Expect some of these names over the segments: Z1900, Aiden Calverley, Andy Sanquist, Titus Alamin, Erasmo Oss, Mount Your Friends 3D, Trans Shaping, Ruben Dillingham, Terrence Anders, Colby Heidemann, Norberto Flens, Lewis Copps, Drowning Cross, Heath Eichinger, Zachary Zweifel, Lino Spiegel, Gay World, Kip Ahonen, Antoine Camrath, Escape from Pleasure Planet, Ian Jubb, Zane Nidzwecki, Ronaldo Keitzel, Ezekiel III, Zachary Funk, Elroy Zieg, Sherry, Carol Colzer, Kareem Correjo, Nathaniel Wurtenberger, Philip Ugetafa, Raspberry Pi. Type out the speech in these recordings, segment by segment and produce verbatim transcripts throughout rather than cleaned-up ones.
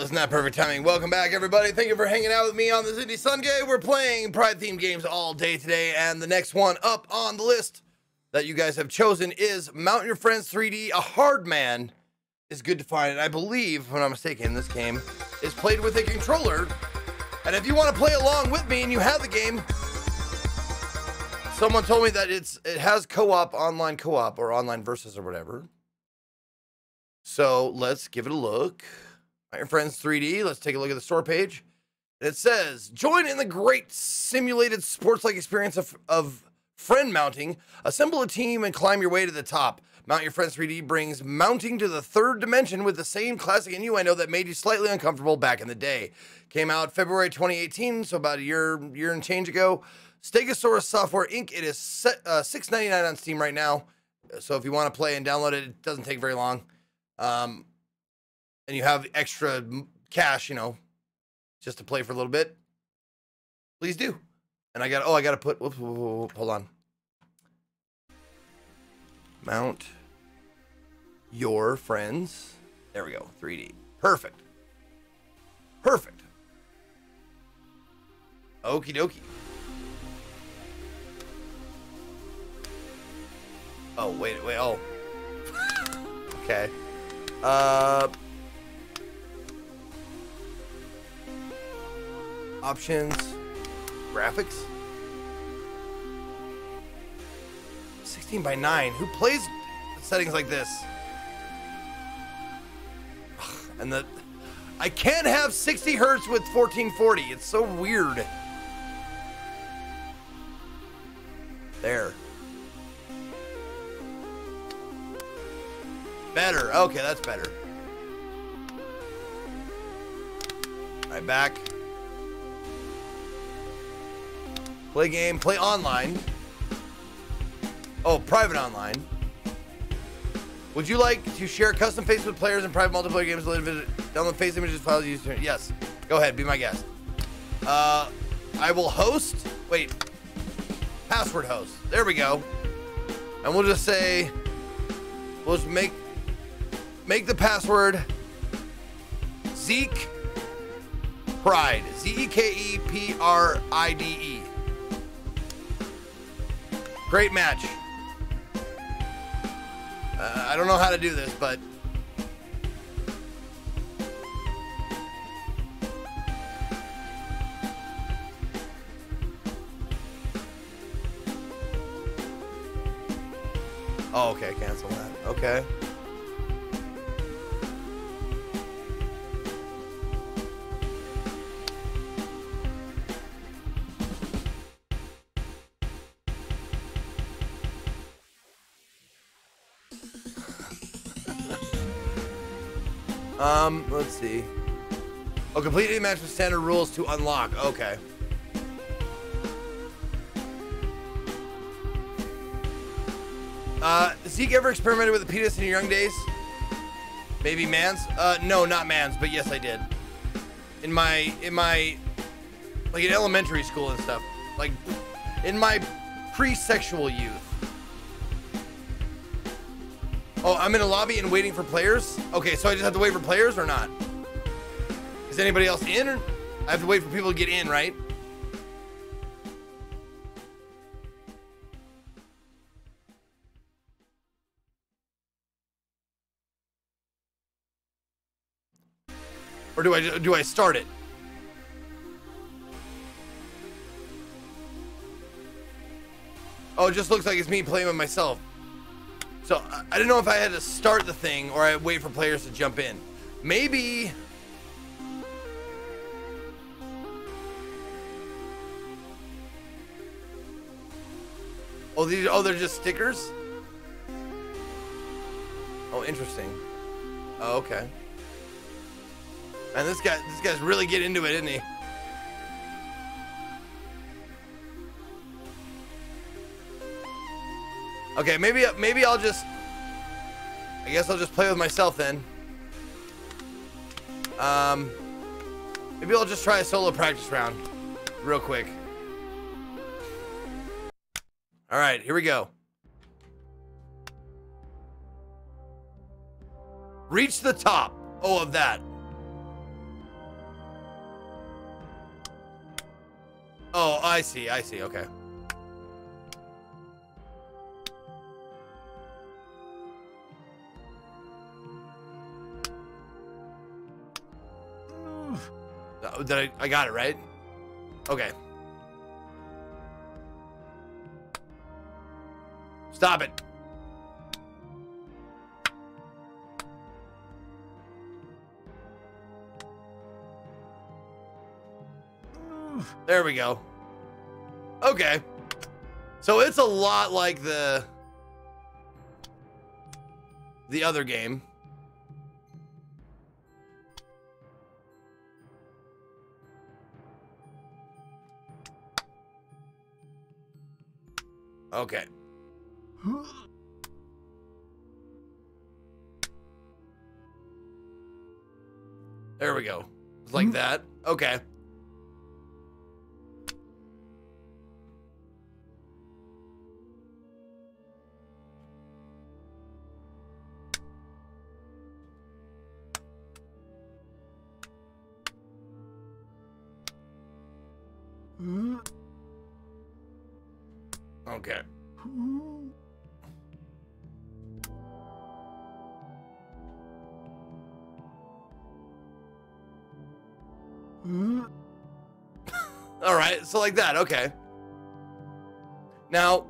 well, it's not perfect timing. Welcome back, everybody. Thank you for hanging out with me on this Indie Sunday. We're playing Pride-themed games all day today, and the next one up on the list that you guys have chosen is Mount Your Friends three D. A hard man is good to find, and I believe, if I'm not mistaken, this game is played with a controller. And if you want to play along with me and you have the game, someone told me that it's it has co-op, online co-op, or online versus, or whatever. So let's give it a look. Mount Your Friends three D, let's take a look at the store page. It says, join in the great simulated sports-like experience of, of friend mounting. Assemble a team and climb your way to the top. Mount Your Friends three D brings mounting to the third dimension with the same classic innuendo that made you slightly uncomfortable back in the day. Came out February twenty eighteen, so about a year, year and change ago. Stegosaurus Software Incorporated. It is set, uh, six ninety-nine on Steam right now. So if you want to play and download it, it doesn't take very long. Um, and you have extra cash, you know, just to play for a little bit, please do. And I got, oh, I got to put, whoops, whoop, whoop, hold on. Mount Your Friends. There we go. three D. Perfect. Perfect. Okie dokie. Oh, wait, wait, oh. Okay. Uh, options, graphics, sixteen by nine. Who plays settings like this? And the I can't have sixty hertz with fourteen forty. It's so weird. There. Better. Okay, that's better. All right, back. Play game. Play online. Oh, private online. Would you like to share custom face with players in private multiplayer games? Download face images, files, use. Yes. Go ahead. Be my guest. Uh, I will host. Wait. Password host. There we go. And we'll just say. We'll just make. Make the password Zeke Pride. Z E K E P R I D E. Great match. Uh, I don't know how to do this, but oh, okay, cancel that. Okay. Um, let's see. Oh, complete any match with standard rules to unlock. Okay. Uh, Zeke ever experimented with a penis in your young days? Maybe man's? Uh, no, not man's, but yes, I did. In my, in my, like in elementary school and stuff. Like, in my pre-sexual youth. Oh, I'm in a lobby and waiting for players? Okay, so I just have to wait for players or not? Is anybody else in? Or I have to wait for people to get in, right? Or do I, do I start it? Oh, it just looks like it's me playing with myself. So I don't know if I had to start the thing or I wait for players to jump in. Maybe. Oh, these, oh, they're just stickers? Oh, interesting. Oh, okay. Man, this guy, this guy's really getting into it, isn't he? Okay, maybe maybe I'll just, I guess I'll just play with myself then. Um, maybe I'll just try a solo practice round real quick. All right, here we go. Reach the top. Oh, of that. Oh, I see, I see, okay. Did I, I got it, right? Okay. Stop it. There we go. Okay. So it's a lot like the the other game. Okay. There we go. Like that. Okay. Okay. All right, so like that, okay. Now,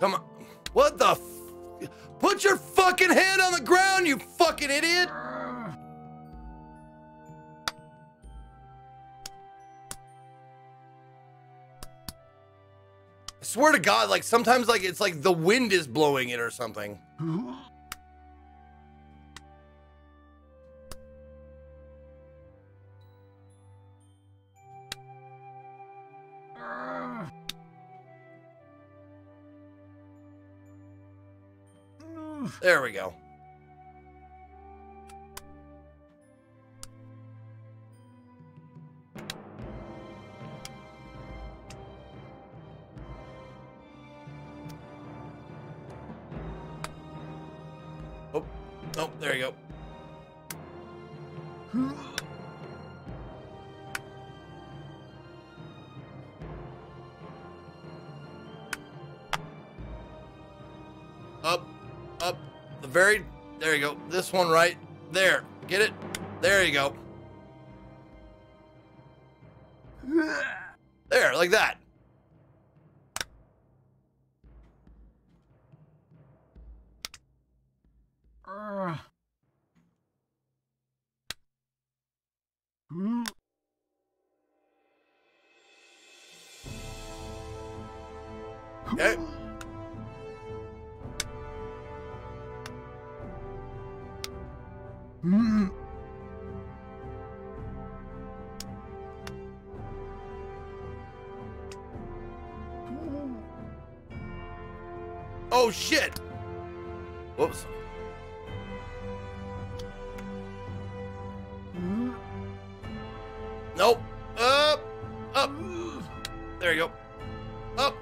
come on. What the f? Put your fucking head on the ground, you fucking idiot. Swear to God, like sometimes like it's like the wind is blowing it or something. There we go. Oh, there you go. Up, up, the very, there you go. This one right there. Get it? There you go. There, like that. Okay. Mm-hmm. Oh shit. Whoops. Mm-hmm. Nope. Up. Up. There you go. Up.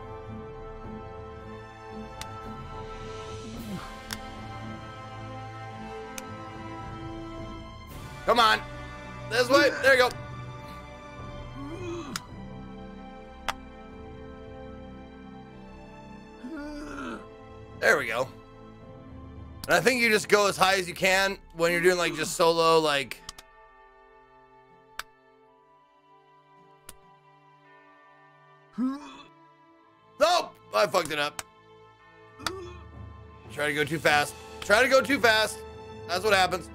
Come on. This way. There you go. There we go. And I think you just go as high as you can when you're doing like just solo, like. Nope. I fucked it up. Try to go too fast. Try to go too fast. That's what happens.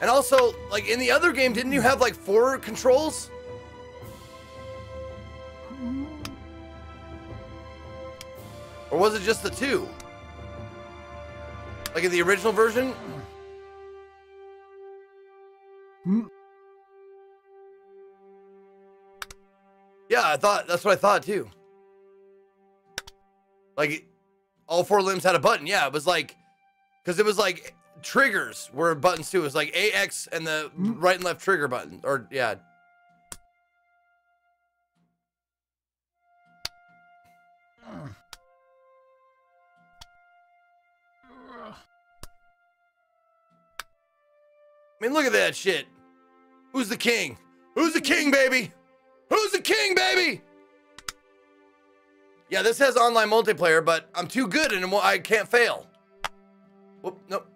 And also, like, in the other game, didn't you have, like, four controls? Or was it just the two? Like, in the original version? Yeah, I thought, that's what I thought, too. Like, all four limbs had a button. Yeah, it was like, because it was like... triggers were buttons too. It was like A X and the right and left trigger button. Or, yeah. I mean, look at that shit. Who's the king? Who's the king, baby? Who's the king, baby? Yeah, this has online multiplayer, but I'm too good and I can't fail. Whoop, nope.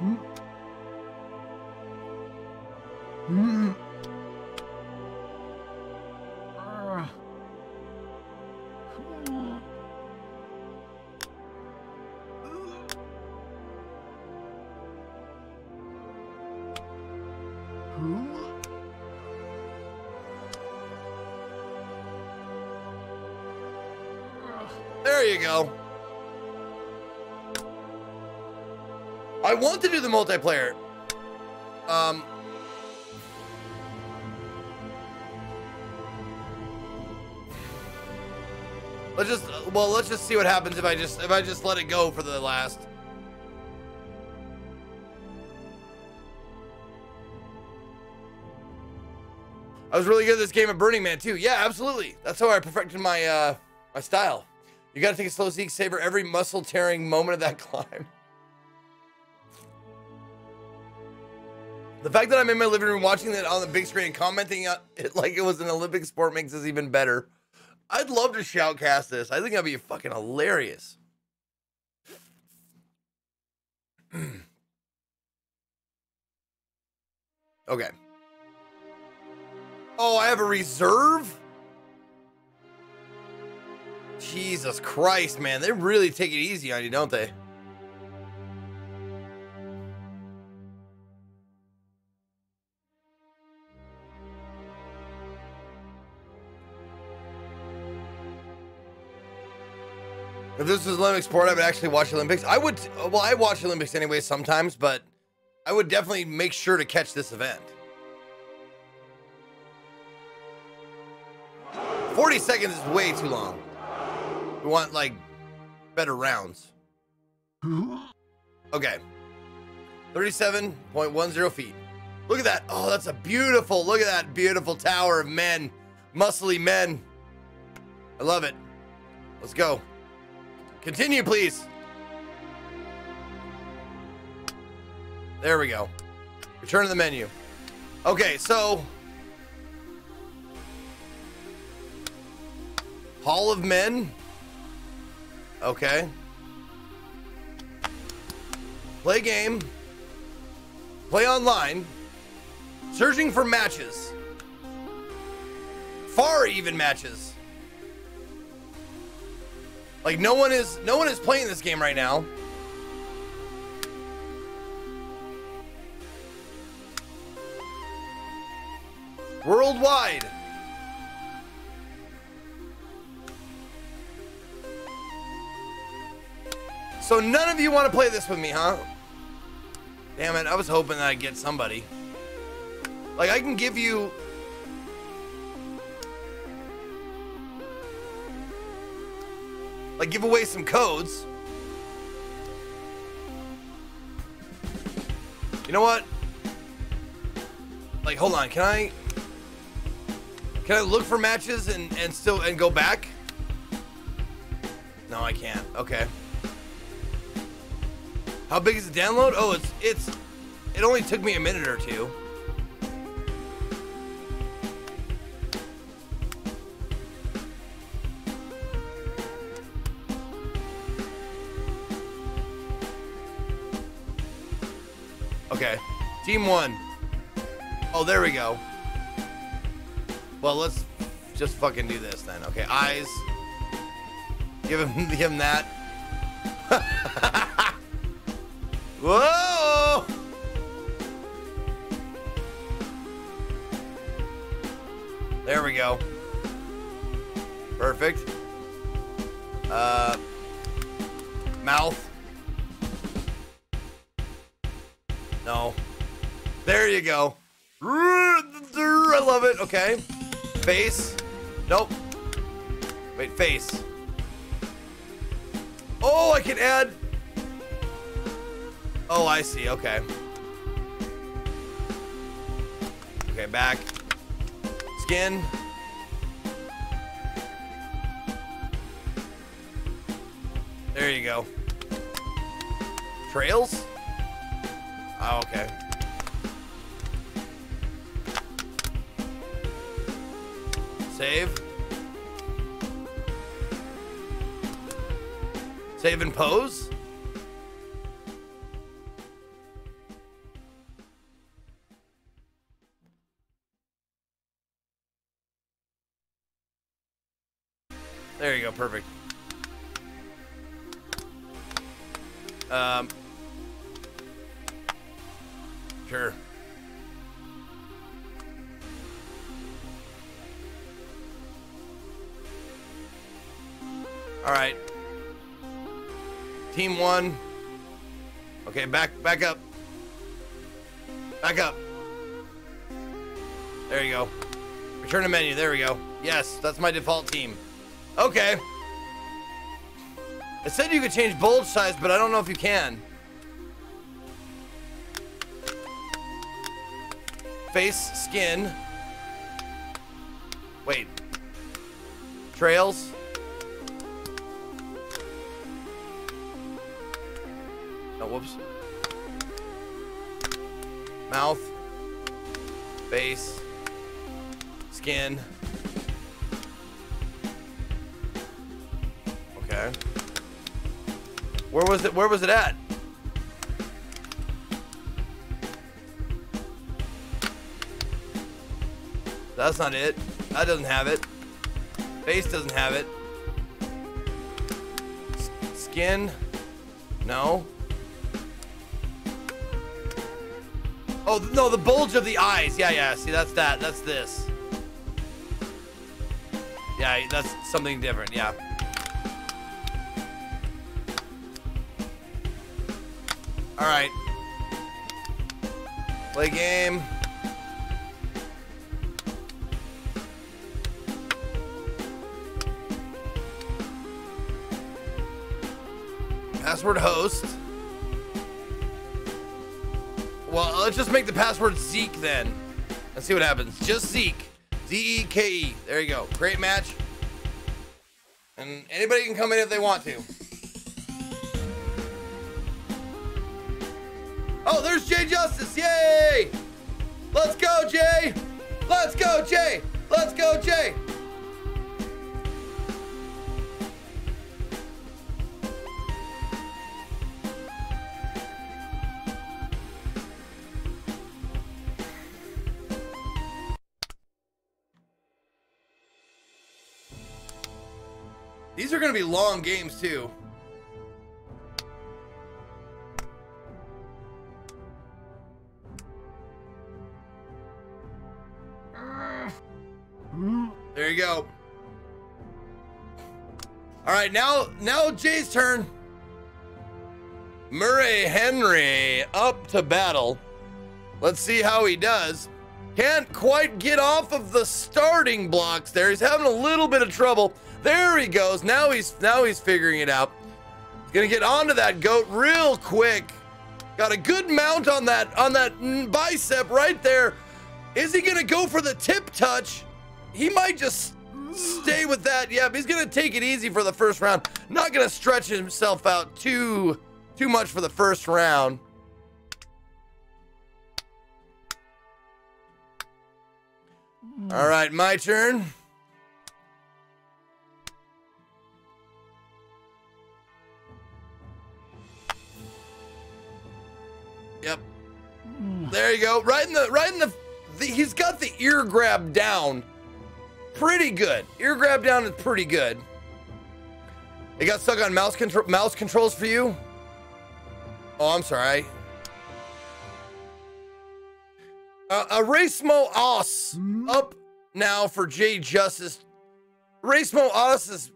Mm. Mm. There you go. I want to do the multiplayer. Um. Let's just, well, let's just see what happens if I just, if I just let it go for the last. I was really good at this game at Burning Man too. Yeah, absolutely. That's how I perfected my, uh, my style. You gotta take a slow seek, savor every muscle tearing moment of that climb. The fact that I'm in my living room watching that on the big screen and commenting on it like it was an Olympic sport makes this even better. I'd love to shoutcast this. I think that'd be fucking hilarious. Okay. Oh, I have a reserve? Jesus Christ, man. They really take it easy on you, don't they? If this was Olympic sport, I would actually watch Olympics. I would, well, I watch Olympics anyway sometimes, but I would definitely make sure to catch this event. forty seconds is way too long. We want, like, better rounds. Okay. thirty-seven point one zero feet. Look at that. Oh, that's a beautiful, look at that beautiful tower of men. Muscly men. I love it. Let's go. Continue, please. There we go. Return to the menu. Okay, so... Hall of Men. Okay. Play game. Play online. Searching for matches. Far even matches. Like no one is no one is playing this game right now. Worldwide. So none of you want to play this with me, huh? Damn it, I was hoping that I'd get somebody. Like, I can give you... Like, give away some codes. You know what? Like, hold on, can I... Can I look for matches and, and still... and go back? No, I can't. Okay. How big is the download? Oh, it's, it's, it only took me a minute or two. Okay, team one. Oh, there we go. Well, let's just fucking do this then. Okay, eyes. Give him, give him that. Whoa! There we go. Perfect. Uh, mouth. No. There you go. I love it. Okay. Face. Nope. Wait, face. Oh, I can add... Oh, I see. Okay. Okay, back. Skin. There you go. Trails? Oh, okay. Save. Save and pose. There you go, perfect. Um, sure. All right. Team one. Okay, back, back up. Back up. There you go. Return to menu. There we go. Yes, that's my default team. Okay. It said you could change bulge size, but I don't know if you can. Face, skin. Wait. Trails. No, whoops. Mouth. Face. Skin. Okay. Where was it? Where was it at? That's not it. That doesn't have it. Face doesn't have it. S- skin? No. Oh, no, the bulge of the eyes. Yeah, yeah. See, that's that. That's this. Yeah, that's something different. Yeah. All right. Play game. Password host. Well, let's just make the password Zeke then. Let's see what happens. Just Zeke. Z E K E. There you go. Great match. And anybody can come in if they want to. Oh, there's Jay Justice. Yay! Let's go, Jay! Let's go, Jay! Let's go, Jay! These are going to be long games, too. There you go. All right, now now Jay's turn. Murray Henry up to battle. Let's see how he does. Can't quite get off of the starting blocks there. He's having a little bit of trouble. There he goes. Now he's now he's figuring it out. He's gonna get onto that goat real quick. Got a good mount on that on that bicep right there. Is he gonna go for the tip touch? He might just stay with that. Yeah, but he's gonna take it easy for the first round. Not gonna stretch himself out too too much for the first round. All right, my turn. Yep. There you go. Right in the right in the, the he's got the ear grab down. Pretty good. Ear grab down is pretty good. It got stuck on mouse control mouse controls for you? Oh, I'm sorry. Uh, Erasmo Oss up now for Jay Justice. Erasmo Oss has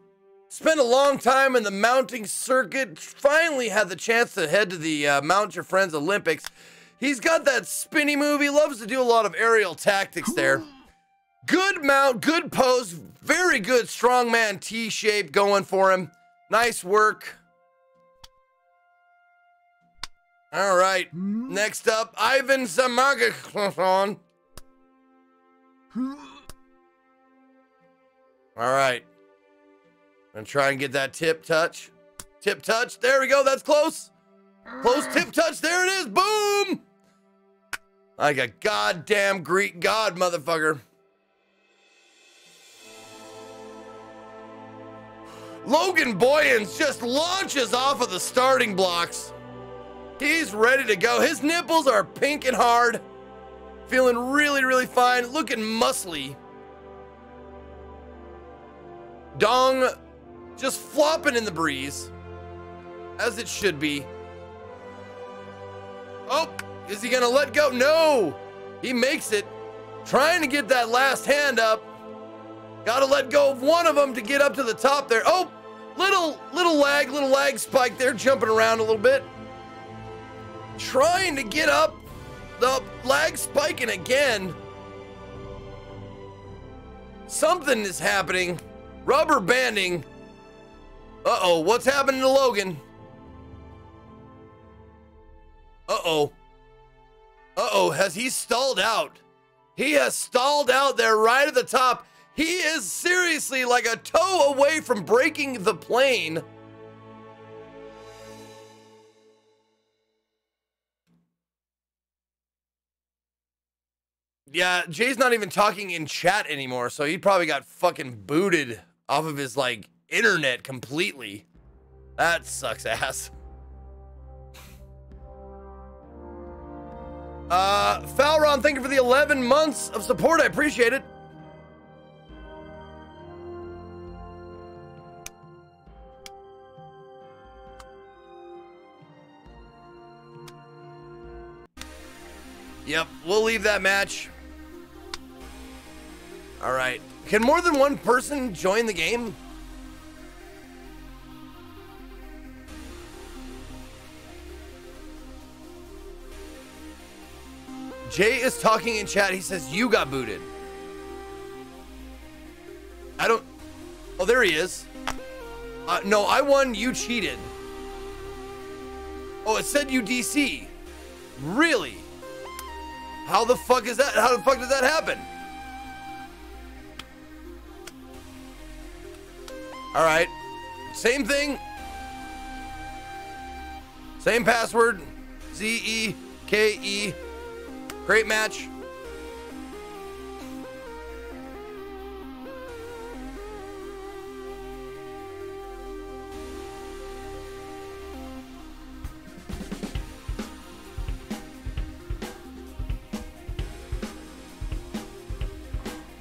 spent a long time in the mounting circuit. Finally had the chance to head to the uh, Mount Your Friends Olympics. He's got that spinny move. He loves to do a lot of aerial tactics there. Good mount, good pose. Very good strongman T-shape going for him. Nice work. All right, next up, Ivan Zamagakon. All right, I'm gonna try and get that tip touch. Tip touch. There we go. That's close. Close tip touch. There it is. Boom. Like a goddamn Greek god, motherfucker. Logan Boyens just launches off of the starting blocks. He's ready to go. His nipples are pink and hard. Feeling really, really fine. Looking muscly. Dong just flopping in the breeze. As it should be. Oh, is he gonna let go? No! He makes it. Trying to get that last hand up. Gotta let go of one of them to get up to the top there. Oh, little, little lag, little lag spike there, jumping around a little bit. Trying to get up, the lag spiking again. Something is happening. Rubber banding. Uh-oh, what's happening to Logan? Uh-oh. Uh-oh, has he stalled out? He has stalled out there right at the top. He is seriously like a toe away from breaking the plane. Yeah, Jay's not even talking in chat anymore, so he probably got fucking booted off of his, like, internet completely. That sucks ass. Uh, Falron, thank you for the eleven months of support. I appreciate it. Yep, we'll leave that match. All right. Can more than one person join the game? Jay is talking in chat. He says, you got booted. I don't... Oh, there he is. Uh, no, I won. You cheated. Oh, it said you D C. Really? How the fuck is that? How the fuck did that happen? All right. Same thing. Same password. Z E K E. Great match.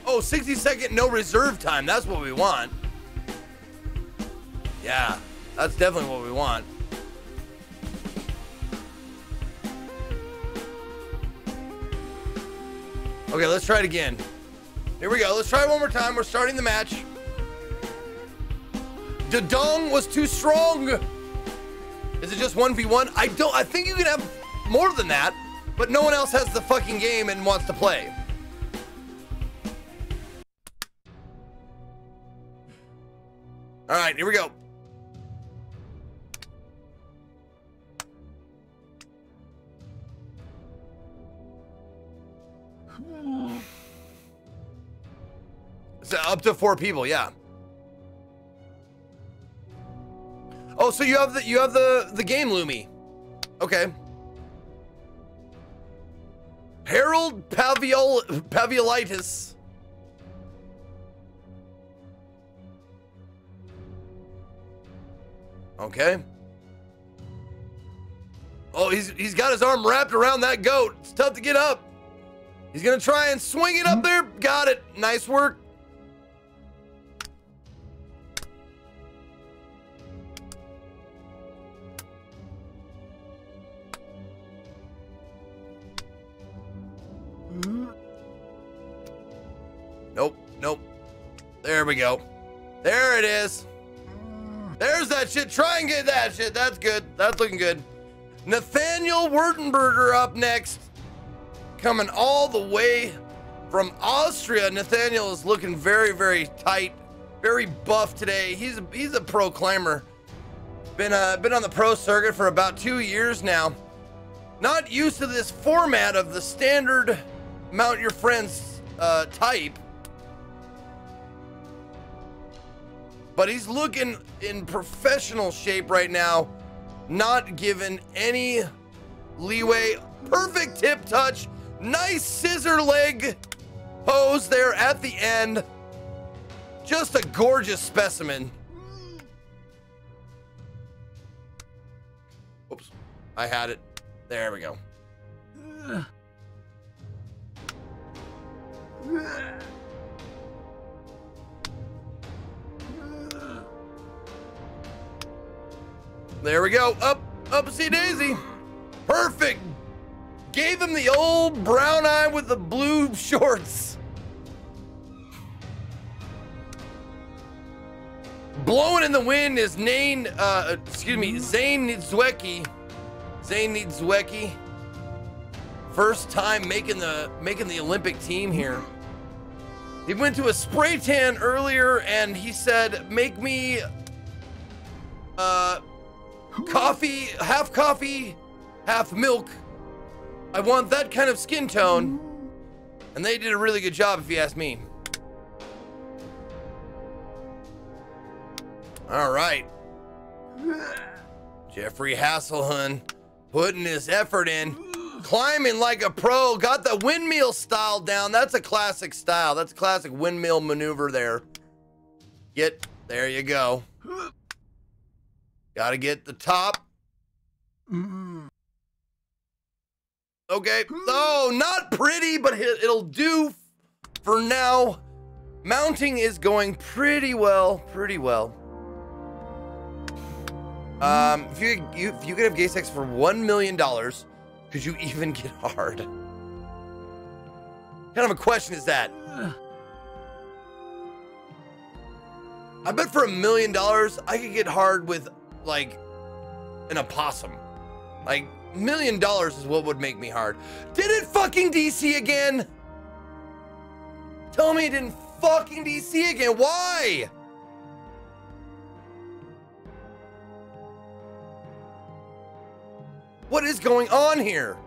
Oh, sixty second no reserve time. That's what we want. Yeah, that's definitely what we want. Okay, let's try it again. Here we go. Let's try it one more time. We're starting the match. The dong was too strong. Is it just one v one? I don't. I think you can have more than that, but no one else has the fucking game and wants to play. All right, here we go. So up to four people, yeah. Oh, so you have the you have the the game Lumi. Okay. Harold Paviol Paviolitis. Okay. Oh, he's he's got his arm wrapped around that goat. It's tough to get up. He's gonna try and swing it up there. Got it. Nice work. Nope. Nope. There we go. There it is. There's that shit. Try and get that shit. That's good. That's looking good. Nathaniel Wurtenberger up next. Coming all the way from Austria. Nathaniel is looking very, very tight. Very buff today. He's a, he's a pro climber. Been, uh, been on the pro circuit for about two years now. Not used to this format of the standard Mount Your Friends uh, type. but he's looking in professional shape right now. Not given any leeway. Perfect hip touch. Nice scissor leg pose there at the end. Just a gorgeous specimen. Oops, I had it. There we go. There we go. Up, upsy daisy. Perfect. Gave him the old brown eye with the blue shorts. Blowing in the wind is Nain, uh, excuse me, Zane Nidzwecki. Zane Nidzwecki. First time making the making the Olympic team here. He went to a spray tan earlier and he said, make me uh, coffee, half coffee, half milk. I want that kind of skin tone. And they did a really good job if you ask me. All right. Jeffrey Hasselhun putting his effort in. Climbing like a pro. Got the windmill style down. That's a classic style. That's a classic windmill maneuver there. Get, there you go. Gotta get the top. Okay. Oh, not pretty, but it'll do for now. Mounting is going pretty well. Pretty well. Um, if you, you if you could have gay sex for one million dollars, could you even get hard? What kind of a question is that? I bet for a million dollars, I could get hard with like an opossum. Like million dollars is what would make me hard. Did it fucking D C again? Tell me it didn't fucking D C again. Why? What is going on here?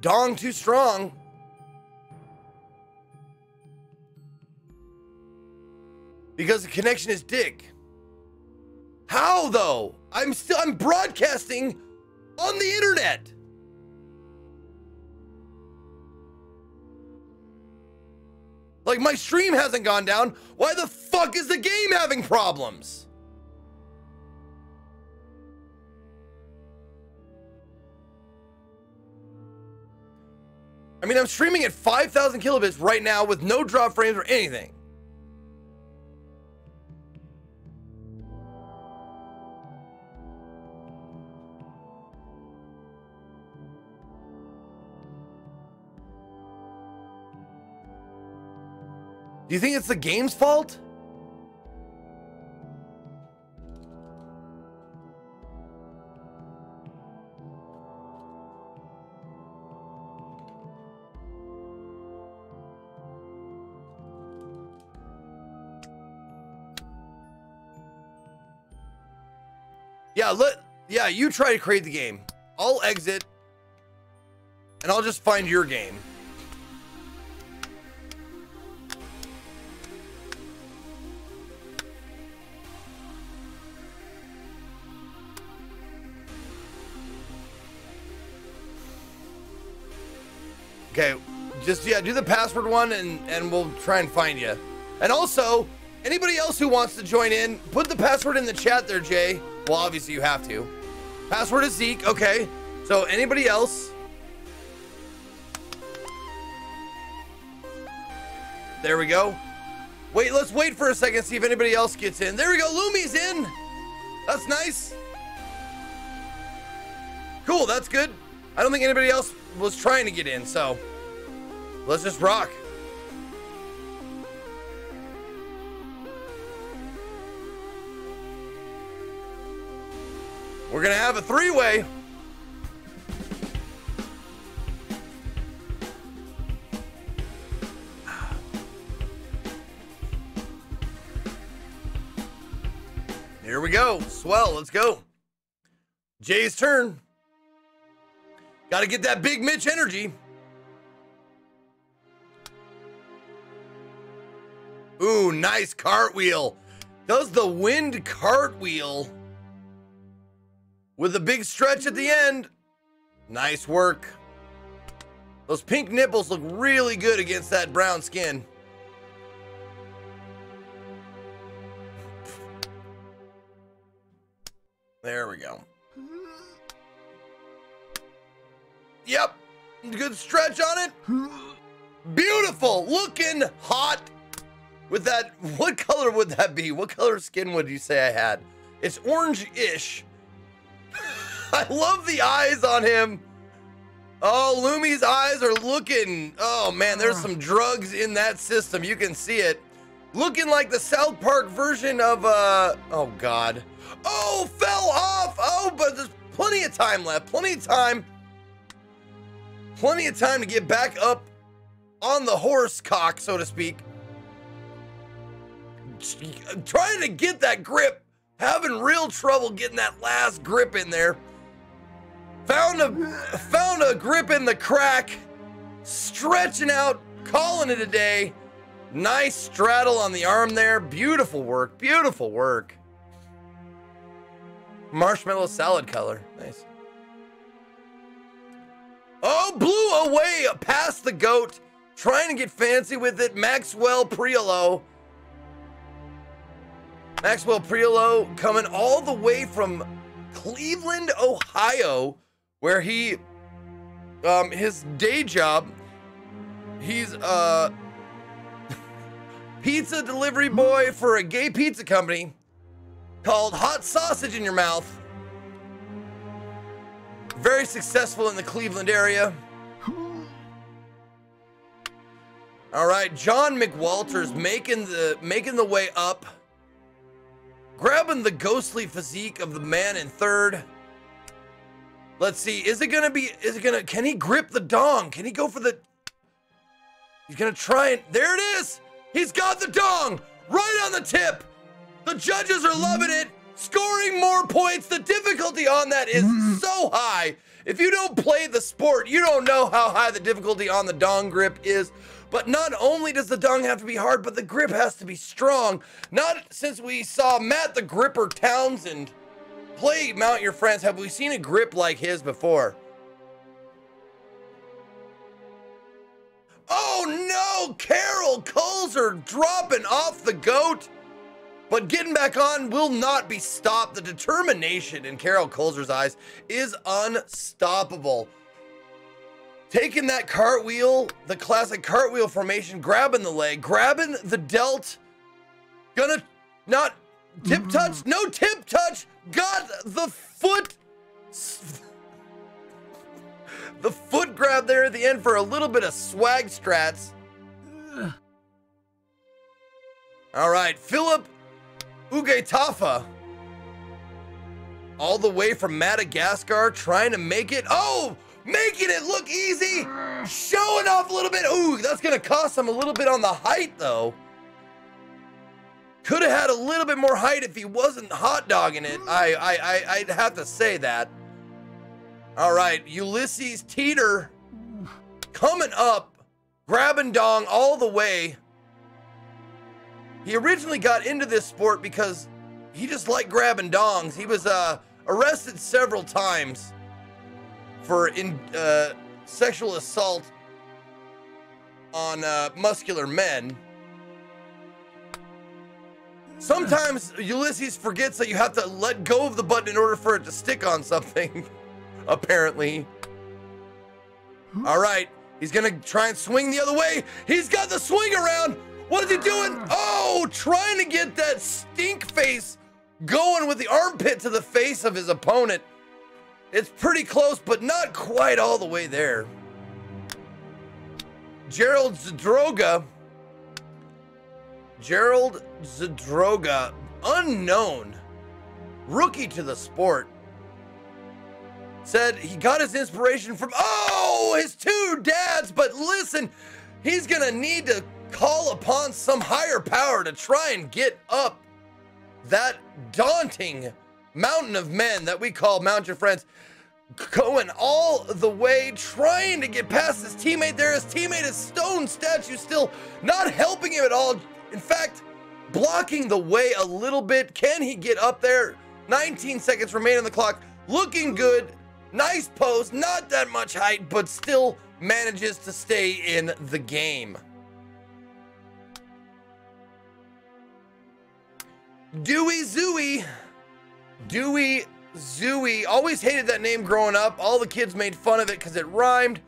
Dong too strong. Because the connection is dick. How though? I'm still, I'm broadcasting on the internet. Like, my stream hasn't gone down. Why the fuck is the game having problems? I mean, I'm streaming at five thousand kilobits right now with no drop frames or anything. Do you think it's the game's fault? Yeah, let, yeah, you try to create the game. I'll exit and I'll just find your game. Okay, just, yeah, do the password one and, and we'll try and find you. And also, anybody else who wants to join in, put the password in the chat there, Jay. Well, obviously you have to. Password is Zeke, okay. So anybody else? There we go. Wait, let's wait for a second, see if anybody else gets in. There we go, Lumi's in. That's nice. Cool, that's good. I don't think anybody else was trying to get in, so let's just rock. We're gonna have a three-way. Here we go. Swell, let's go. Jay's turn. Gotta get that Big Mitch energy. Ooh, nice cartwheel. Does the wind cartwheel with a big stretch at the end. Nice work. Those pink nipples look really good against that brown skin. There we go. Yep, good stretch on it. Beautiful, looking hot. With that, what color would that be? What color skin would you say I had? It's orange-ish. I love the eyes on him. Oh, Lumi's eyes are looking. Oh man, there's some drugs in that system. You can see it. Looking like the South Park version of, uh, oh God. Oh, fell off. Oh, but there's plenty of time left. Plenty of time. Plenty of time to get back up on the horse cock, so to speak. I'm trying to get that grip. Having real trouble getting that last grip in there. Found a, found a grip in the crack. Stretching out, calling it a day. Nice straddle on the arm there. Beautiful work, beautiful work. Marshmallow salad color, nice. Oh, blew away past the goat. Trying to get fancy with it, Maxwell Priolo. Maxwell Priolo coming all the way from Cleveland, Ohio, where he, um, his day job, he's, uh, pizza delivery boy for a gay pizza company called Hot Sausage in Your Mouth. Very successful in the Cleveland area. All right, John McWalters making the making the way up, grabbing the ghostly physique of the man in third. Let's see, is it gonna be? Is it gonna? Can he grip the dong? Can he go for the? He's gonna try and there it is. He's got the dong right on the tip. The judges are loving it, scoring more points. The difficulty on that is so high. If you don't play the sport, you don't know how high the difficulty on the dong grip is. But not only does the dong have to be hard, but the grip has to be strong. Not since we saw Matt the Gripper Townsend play Mount Your Friends have we seen a grip like his before. Oh no, Carol Colzer dropping off the goat, but getting back on will not be stopped. The determination in Carol Colzer's eyes is unstoppable. Taking that cartwheel, the classic cartwheel formation, grabbing the leg, grabbing the delt, gonna not tip touch, no tip touch, got the foot. The foot grab there at the end for a little bit of swag strats. All right, Philip Ugetafa, all the way from Madagascar, trying to make it. Oh, making it look easy, showing off a little bit. Ooh, that's gonna cost him a little bit on the height though. Could have had a little bit more height if he wasn't hot dogging it. I, I, I, I'd have to say that. All right, Ulysses Teeter coming up, grabbing dong all the way. He originally got into this sport because he just liked grabbing dongs. He was uh, arrested several times for in, uh, sexual assault on uh, muscular men. Sometimes Ulysses forgets that you have to let go of the button in order for it to stick on something. Apparently. All right, he's gonna try and swing the other way. He's got the swing around. What is he doing? Oh, trying to get that stink face going with the armpit to the face of his opponent. It's pretty close, but not quite all the way there. Gerald Zadroga. Gerald Zadroga, unknown, rookie to the sport. Said he got his inspiration from, oh, his two dads, but listen, he's gonna need to call upon some higher power to try and get up that daunting mountain of men that we call Mount Your Friends, going all the way, trying to get past his teammate there. His teammate is stone statue, still not helping him at all. In fact, blocking the way a little bit. Can he get up there? nineteen seconds remain on the clock. Looking good. Nice post. Not that much height, but still manages to stay in the game. Dewey Zooey. Dewey Zooey. Always hated that name growing up. All the kids made fun of it because it rhymed.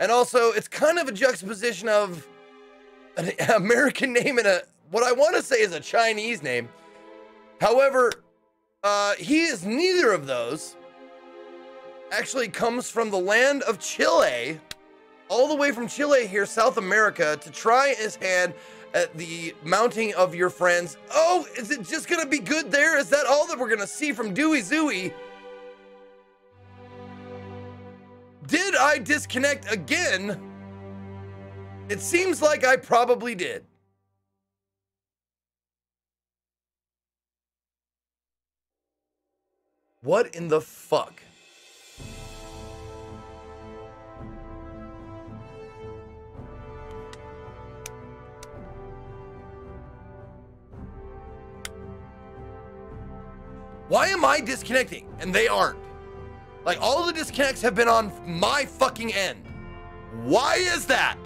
And also, it's kind of a juxtaposition of an American name and a, what I want to say is a Chinese name. However, uh, he is neither of those. Actually comes from the land of Chile, all the way from Chile here, South America, to try his hand at the mounting of Your Friends. Oh, is it just gonna be good there? Is that all that we're gonna see from Dewey Zooey? Did I disconnect again? It seems like I probably did. What in the fuck? Why am I disconnecting and they aren't? Like, all the disconnects have been on my fucking end. Why is that?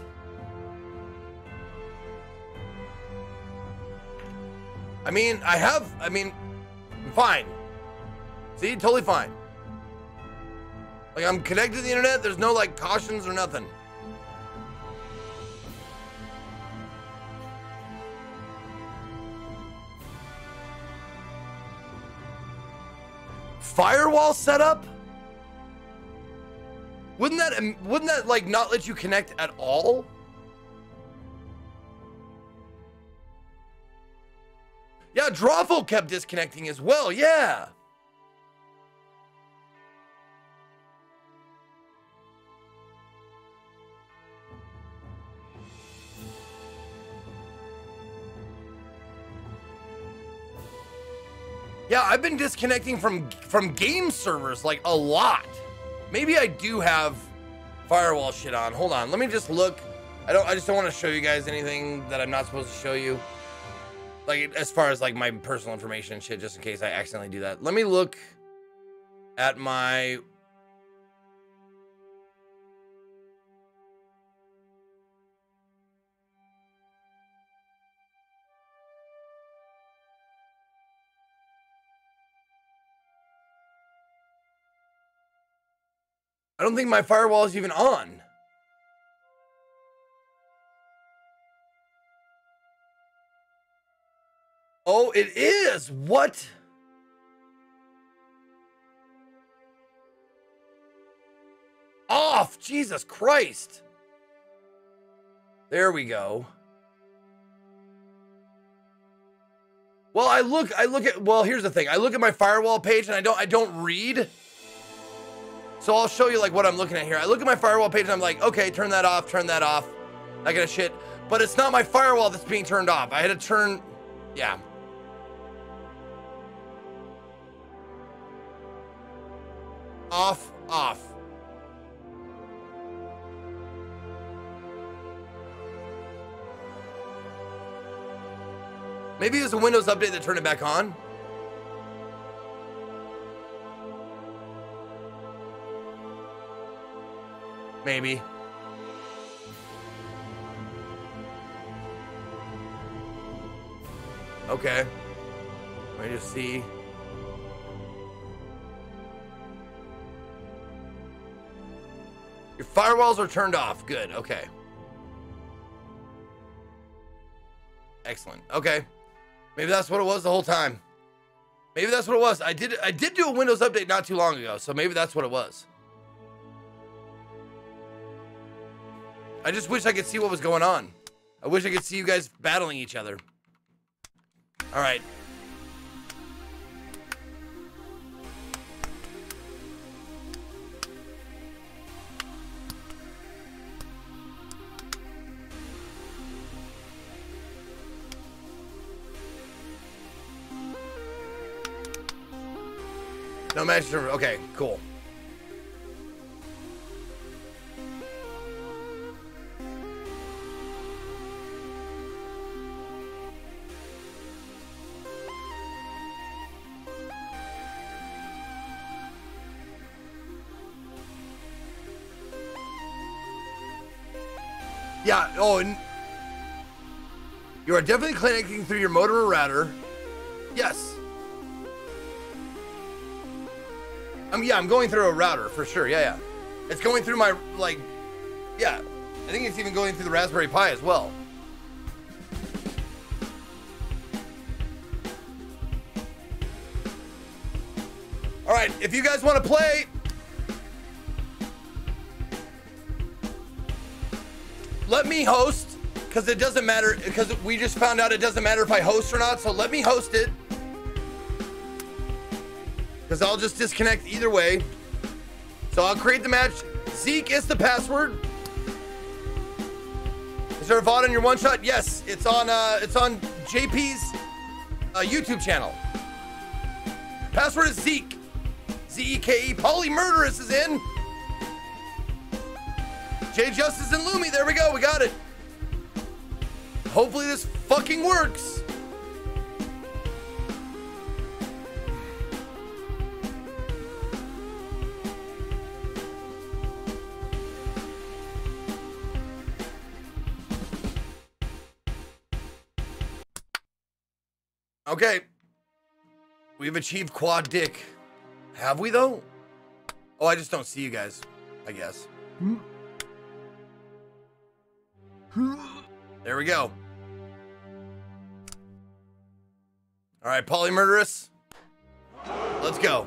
I mean, I have, I mean, I'm fine. See, totally fine. Like, I'm connected to the internet. There's no, like, cautions or nothing. Firewall setup? Wouldn't that, wouldn't that like not let you connect at all? Yeah, Drawful kept disconnecting as well, yeah. Yeah, I've been disconnecting from from game servers like a lot. Maybe I do have firewall shit on. Hold on, let me just look. I don't. I just don't want to show you guys anything that I'm not supposed to show you. Like as far as like my personal information and shit, just in case I accidentally do that. Let me look at my. I don't think my firewall is even on. Oh, it is. What? Off. Jesus Christ. There we go. Well, I look, I look at, well, here's the thing. I look at my firewall page and I don't, I don't read. So I'll show you like what I'm looking at here. I look at my firewall page and I'm like, okay, turn that off, turn that off. I got a shit, but it's not my firewall that's being turned off. I had to turn, yeah. Off, off. Maybe it was a Windows update that turned it back on. Maybe. Okay. Let me just see. Your firewalls are turned off. Good. Okay. Excellent. Okay. Maybe that's what it was the whole time. Maybe that's what it was. I did I did do a Windows update not too long ago, so maybe that's what it was. I just wish I could see what was going on. I wish I could see you guys battling each other. All right. No magic. Okay, cool. Yeah, oh, and you are definitely connecting through your motor or router. Yes. Um, yeah, I'm going through a router for sure. Yeah, yeah. It's going through my, like, yeah. I think it's even going through the Raspberry Pi as well. All right, if you guys want to play, let me host, because it doesn't matter, because we just found out it doesn't matter if I host or not, so let me host it. Because I'll just disconnect either way. So I'll create the match. Zeke is the password. Is there a V O D on your one shot? Yes, it's on uh, it's on J P's uh, YouTube channel. Password is Zeke. Z E K E. Polly Murderous is in. J Justice and Lumi, there we go, we got it. Hopefully this fucking works. Okay. We've achieved quad dick. Have we though? Oh, I just don't see you guys, I guess. Hmm. There we go. All right, Polly Murderous. Let's go.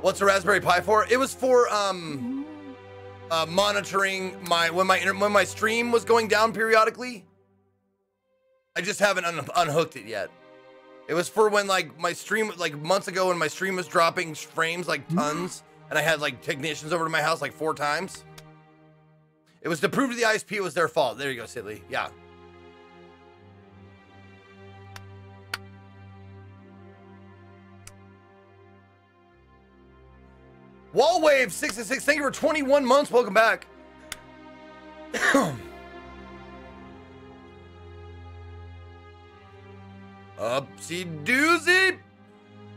What's a Raspberry Pi for? It was for um, uh, monitoring my when my when my stream was going down periodically. I just haven't un unhooked it yet. It was for when like my stream like months ago when my stream was dropping frames like tons, and I had like technicians over to my house like four times. It was to prove to the I S P it was their fault. There you go, Sidley. Yeah. Wallwave six six six, thank you for twenty-one months. Welcome back. Upsy doozy.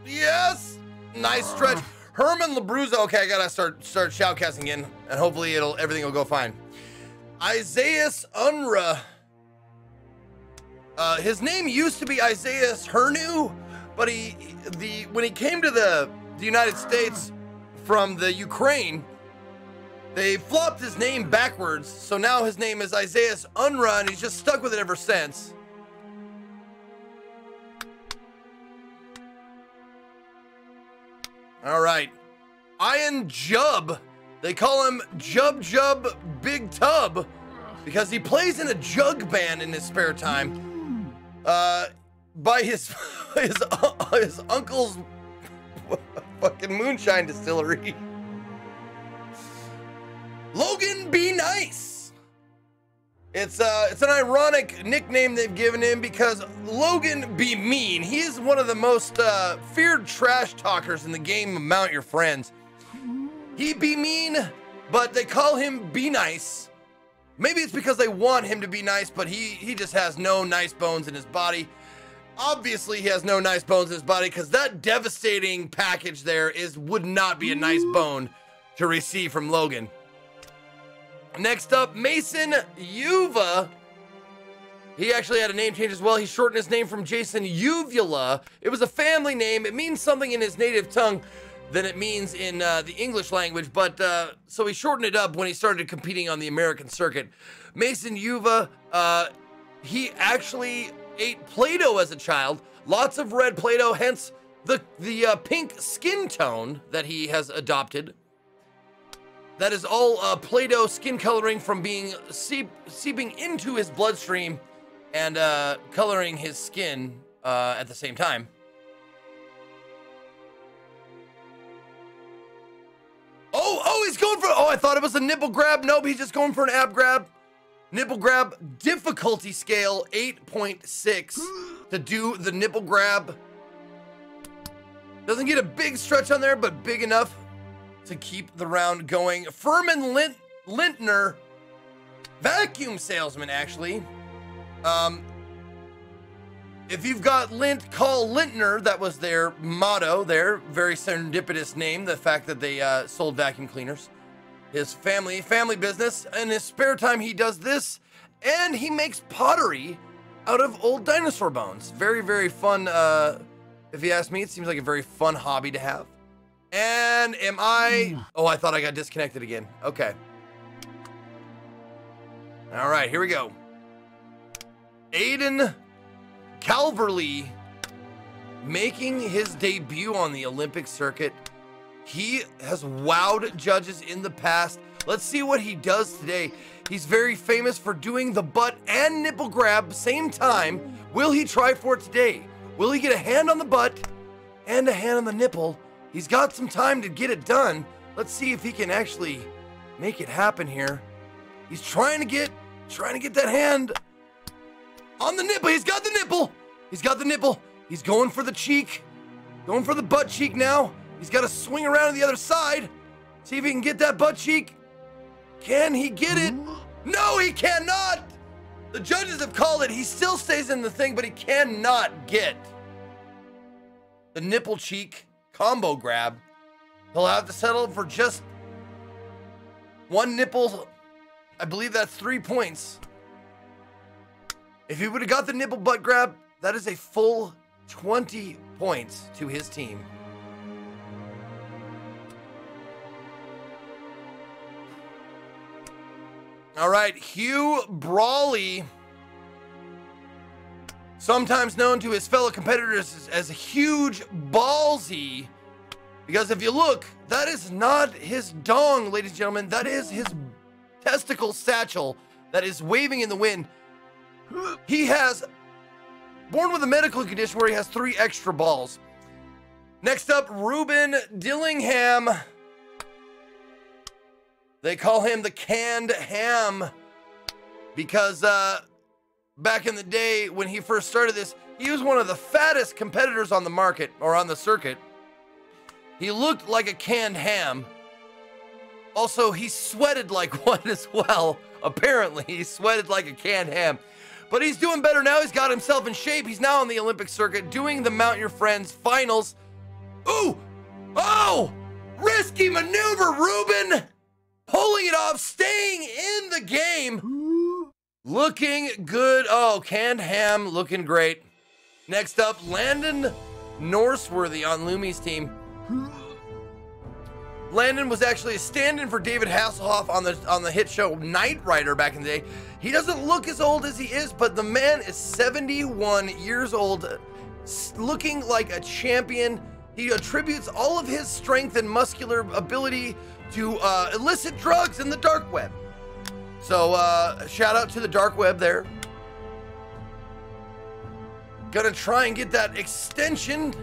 Yes. Nice stretch. Herman Labruzza. Okay, I gotta start start shoutcasting again, and hopefully it'll everything will go fine. Isaiah Unra. Uh, his name used to be Isaiah Hernu, but he the when he came to the, the United States from the Ukraine, they flopped his name backwards, so now his name is Isaiah Unra, and he's just stuck with it ever since. All right, Ian Jubb. They call him Jub Jub Big Tub because he plays in a jug band in his spare time. Uh, by his his uh, his uncle's fucking moonshine distillery. Logan Be Nice. It's uh it's an ironic nickname they've given him because Logan Be Mean. He is one of the most uh, feared trash talkers in the game of Mount Your Friends. He be mean, but they call him Be Nice. Maybe it's because they want him to be nice, but he, he just has no nice bones in his body. Obviously, he has no nice bones in his body because that devastating package there is would not be a nice bone to receive from Logan. Next up, Mason Uva. He actually had a name change as well. He shortened his name from Jason Uvula. It was a family name. It means something in his native tongue than it means in uh, the English language, but uh, so he shortened it up when he started competing on the American circuit. Mason Uva, uh, he actually ate Play-Doh as a child, lots of red Play-Doh, hence the, the uh, pink skin tone that he has adopted. That is all uh, Play-Doh skin coloring from being seep seeping into his bloodstream and uh, coloring his skin uh, at the same time. Oh, oh, he's going for, oh, I thought it was a nipple grab. Nope, he's just going for an ab grab. Nipple grab difficulty scale eight point six to do the nipple grab. Doesn't get a big stretch on there, but big enough to keep the round going. Furman Lint Lintner, vacuum salesman, actually. Um, if you've got lint, call Lintner. That was their motto there. Very serendipitous name, the fact that they uh, sold vacuum cleaners. His family, family business. In his spare time, he does this, and he makes pottery out of old dinosaur bones. Very, very fun. Uh, if you ask me, it seems like a very fun hobby to have. And am I... Oh, I thought I got disconnected again. Okay. All right, here we go. Aiden Calverley making his debut on the Olympic circuit. He has wowed judges in the past. Let's see what he does today. He's very famous for doing the butt and nipple grab same time. Will he try for it today? Will he get a hand on the butt and a hand on the nipple? He's got some time to get it done. Let's see if he can actually make it happen here. He's trying to get, trying to get that hand on the nipple. He's got the nipple. He's got the nipple. He's going for the cheek. Going for the butt cheek now. He's got to swing around to the other side. See if he can get that butt cheek. Can he get it? No, he cannot. The judges have called it. He still stays in the thing, but he cannot get the nipple cheek combo grab. He'll have to settle for just one nipple. I believe that's three points. If he would have got the nipple butt grab, that is a full twenty points to his team. All right, Hugh Brawley, sometimes known to his fellow competitors as a huge ballsy, because if you look, that is not his dong, ladies and gentlemen. That is his testicle satchel that is waving in the wind. He has, born with a medical condition where he has three extra balls. Next up, Ruben Dillingham. They call him the canned ham because uh, back in the day when he first started this, he was one of the fattest competitors on the market or on the circuit. He looked like a canned ham. Also, he sweated like one as well. Apparently, he sweated like a canned ham. But he's doing better now. He's got himself in shape. He's now on the Olympic circuit doing the Mount Your Friends finals. Ooh! Oh! Risky maneuver, Ruben! Pulling it off, staying in the game. Looking good. Oh, canned ham looking great. Next up, Landon Norseworthy on Lumi's team. Landon was actually a stand-in for David Hasselhoff on the on the hit show Knight Rider back in the day. He doesn't look as old as he is, but the man is seventy-one years old, looking like a champion. He attributes all of his strength and muscular ability to uh, illicit drugs in the dark web. So uh, shout out to the dark web there. Gonna try and get that extension.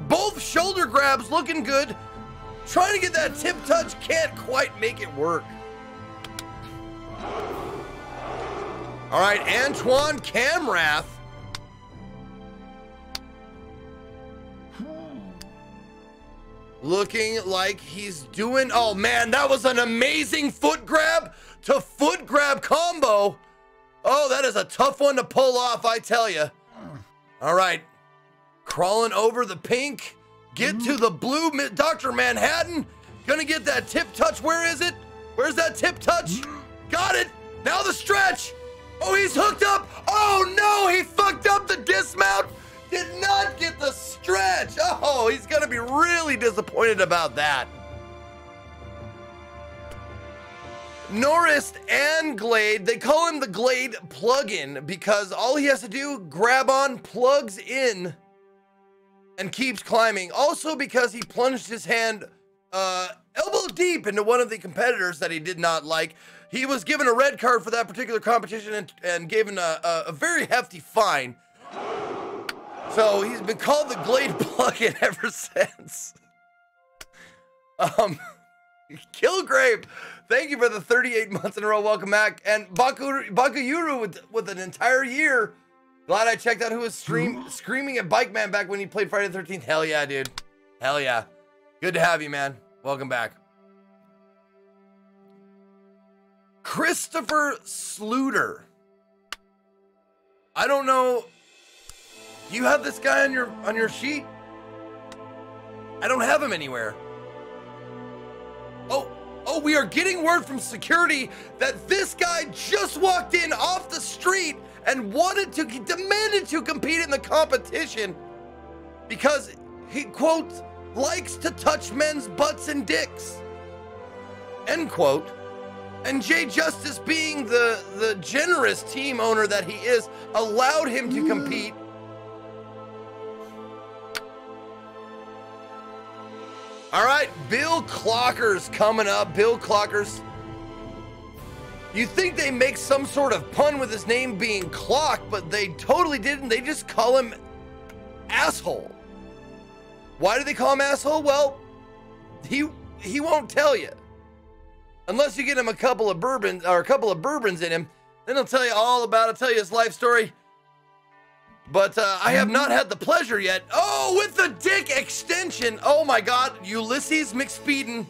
Both shoulder grabs looking good. Trying to get that tip touch, can't quite make it work. All right, Antoine Camrath. Looking like he's doing, oh man, that was an amazing foot grab to foot grab combo. Oh, that is a tough one to pull off, I tell you. All right, crawling over the pink, get to the blue, Doctor Manhattan, gonna get that tip touch, where is it? Where's that tip touch? Got it, now the stretch. Oh, he's hooked up. Oh no, he fucked up the dismount. Did not get the stretch. Oh, he's gonna be really disappointed about that. Norris and Glade, they call him the Glade plug-in because all he has to do, grab on, plugs in, and keeps climbing. Also because he plunged his hand uh, elbow deep into one of the competitors that he did not like. He was given a red card for that particular competition and, and given a, a, a very hefty fine. So he's been called the Glade plug-in ever since. Um, Kilgrave, thank you for the thirty-eight months in a row. Welcome back. And Baku, Bakayuru with, with an entire year. Glad I checked out who was stream, screaming at Bike Man back when he played Friday the thirteenth. Hell yeah, dude. Hell yeah. Good to have you, man. Welcome back. Christopher Sluter. I don't know. You have this guy on your on your sheet? I don't have him anywhere. Oh, oh, we are getting word from security that this guy just walked in off the street and wanted to, demanded to compete in the competition because he, quote, likes to touch men's butts and dicks, end quote. And Jay Justice, being the, the generous team owner that he is, allowed him to compete. All right, Bill Clocker's coming up. Bill Clocker's. You think they make some sort of pun with his name being Clock, but they totally didn't. They just call him Asshole. Why do they call him Asshole? Well, he he won't tell you. Unless you get him a couple of bourbons or a couple of bourbons in him, then he'll tell you all about it. Tell you his life story. But uh, I have not had the pleasure yet. Oh, with the dick extension. Oh my God, Ulysses McSpeeden.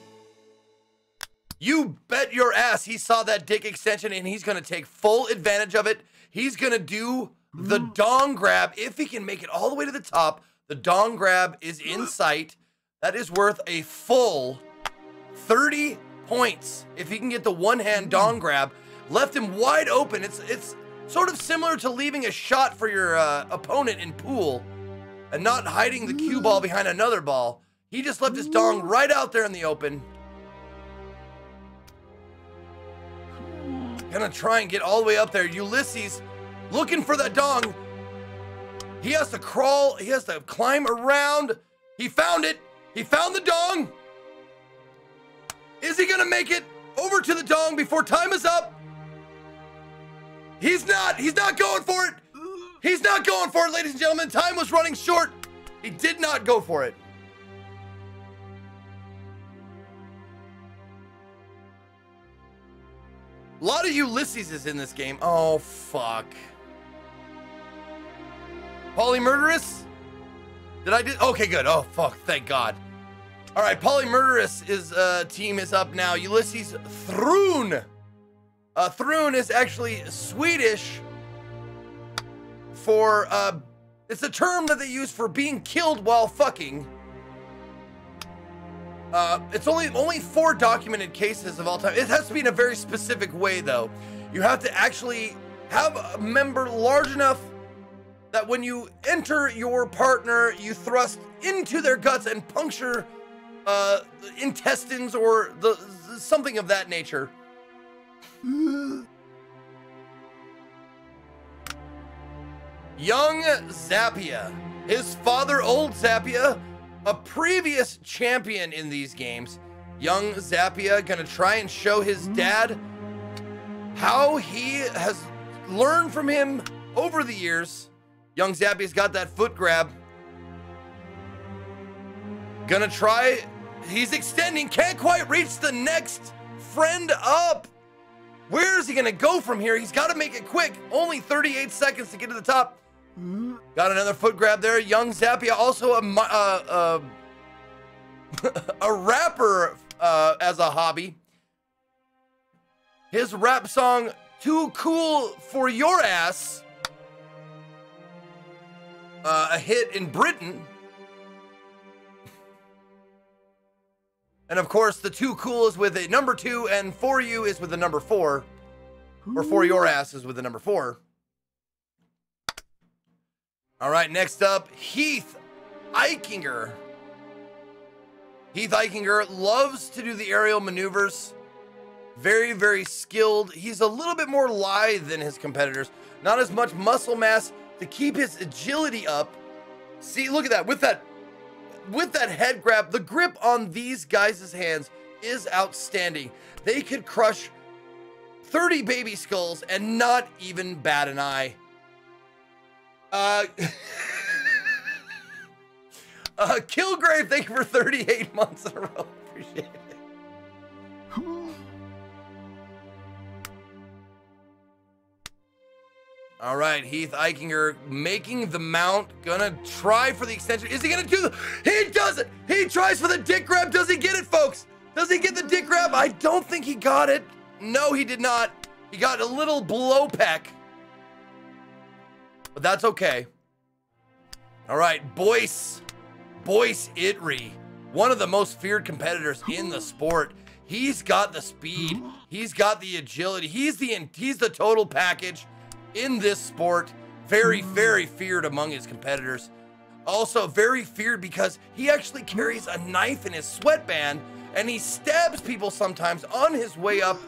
You bet your ass he saw that dick extension and he's gonna take full advantage of it. He's gonna do the dong grab. If he can make it all the way to the top, the dong grab is in sight. That is worth a full thirty points. If he can get the one hand dong grab, left him wide open. It's, it's, sort of similar to leaving a shot for your uh, opponent in pool and not hiding the cue ball behind another ball. He just left his dong right out there in the open. Gonna try and get all the way up there. Ulysses looking for that dong. He has to crawl, he has to climb around. He found it, he found the dong. Is he gonna make it over to the dong before time is up? He's not, he's not going for it. He's not going for it, ladies and gentlemen. Time was running short. He did not go for it. A lot of Ulysses is in this game. Oh, fuck. Polymurderous? Did I do? Okay, good. Oh, fuck. Thank God. All right. Polymurderous is, uh, team is up now. Ulysses Thrun. Uh, Thrun is actually Swedish for, uh, it's a term that they use for being killed while fucking. Uh, it's only, only four documented cases of all time. It has to be in a very specific way though. You have to actually have a member large enough that when you enter your partner, you thrust into their guts and puncture, uh, intestines or the, something of that nature. Young Zapia, his father, Old Zapia, a previous champion in these games. Young Zapia gonna try and show his dad how he has learned from him over the years. Young Zapia's got that foot grab. Gonna try, he's extending, can't quite reach the next friend up. Where is he gonna go from here? He's gotta make it quick. Only thirty-eight seconds to get to the top. Got another foot grab there. Young Zapia, also a, uh, uh, a rapper uh, as a hobby. His rap song, Too Cool for Your Ass, uh, a hit in Britain. And of course, the Too Cool is with a number two, and For You is with a number four. Or For Your Ass is with a number four. All right, next up, Heath Eichinger. Heath Eichinger loves to do the aerial maneuvers. Very, very skilled. He's a little bit more lithe than his competitors. Not as much muscle mass to keep his agility up. See, look at that. With that... With that head grab, the grip on these guys' hands is outstanding. They could crush thirty baby skulls and not even bat an eye. Uh, uh, Kilgrave, thank you for thirty-eight months in a row. Appreciate it. All All right, Heath Eichinger making the mount, gonna try for the extension. Is he gonna do the, he does it! He tries for the dick grab, does he get it, folks? Does he get the dick grab? I don't think he got it. No, he did not. He got a little blow peck, but that's okay. All right, Boyce, Boyce Itri, one of the most feared competitors in the sport. He's got the speed, he's got the agility, he's the, he's the total package in this sport. Very, very feared among his competitors. Also very feared because he actually carries a knife in his sweatband and he stabs people sometimes on his way up.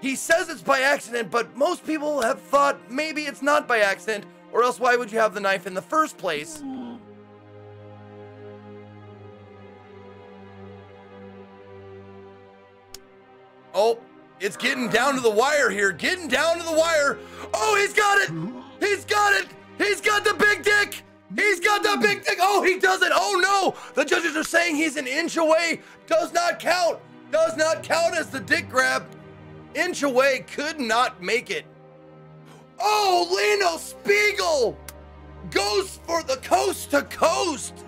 He says it's by accident, but most people have thought maybe it's not by accident, or else why would you have the knife in the first place? Oh, it's getting down to the wire here. Getting down to the wire. Oh, he's got it. He's got it. He's got the big dick. He's got the big dick. Oh, he does it. Oh, no. The judges are saying he's an inch away. Does not count. Does not count as the dick grab. Inch away. Could not make it. Oh, Lino Spiegel goes for the coast to coast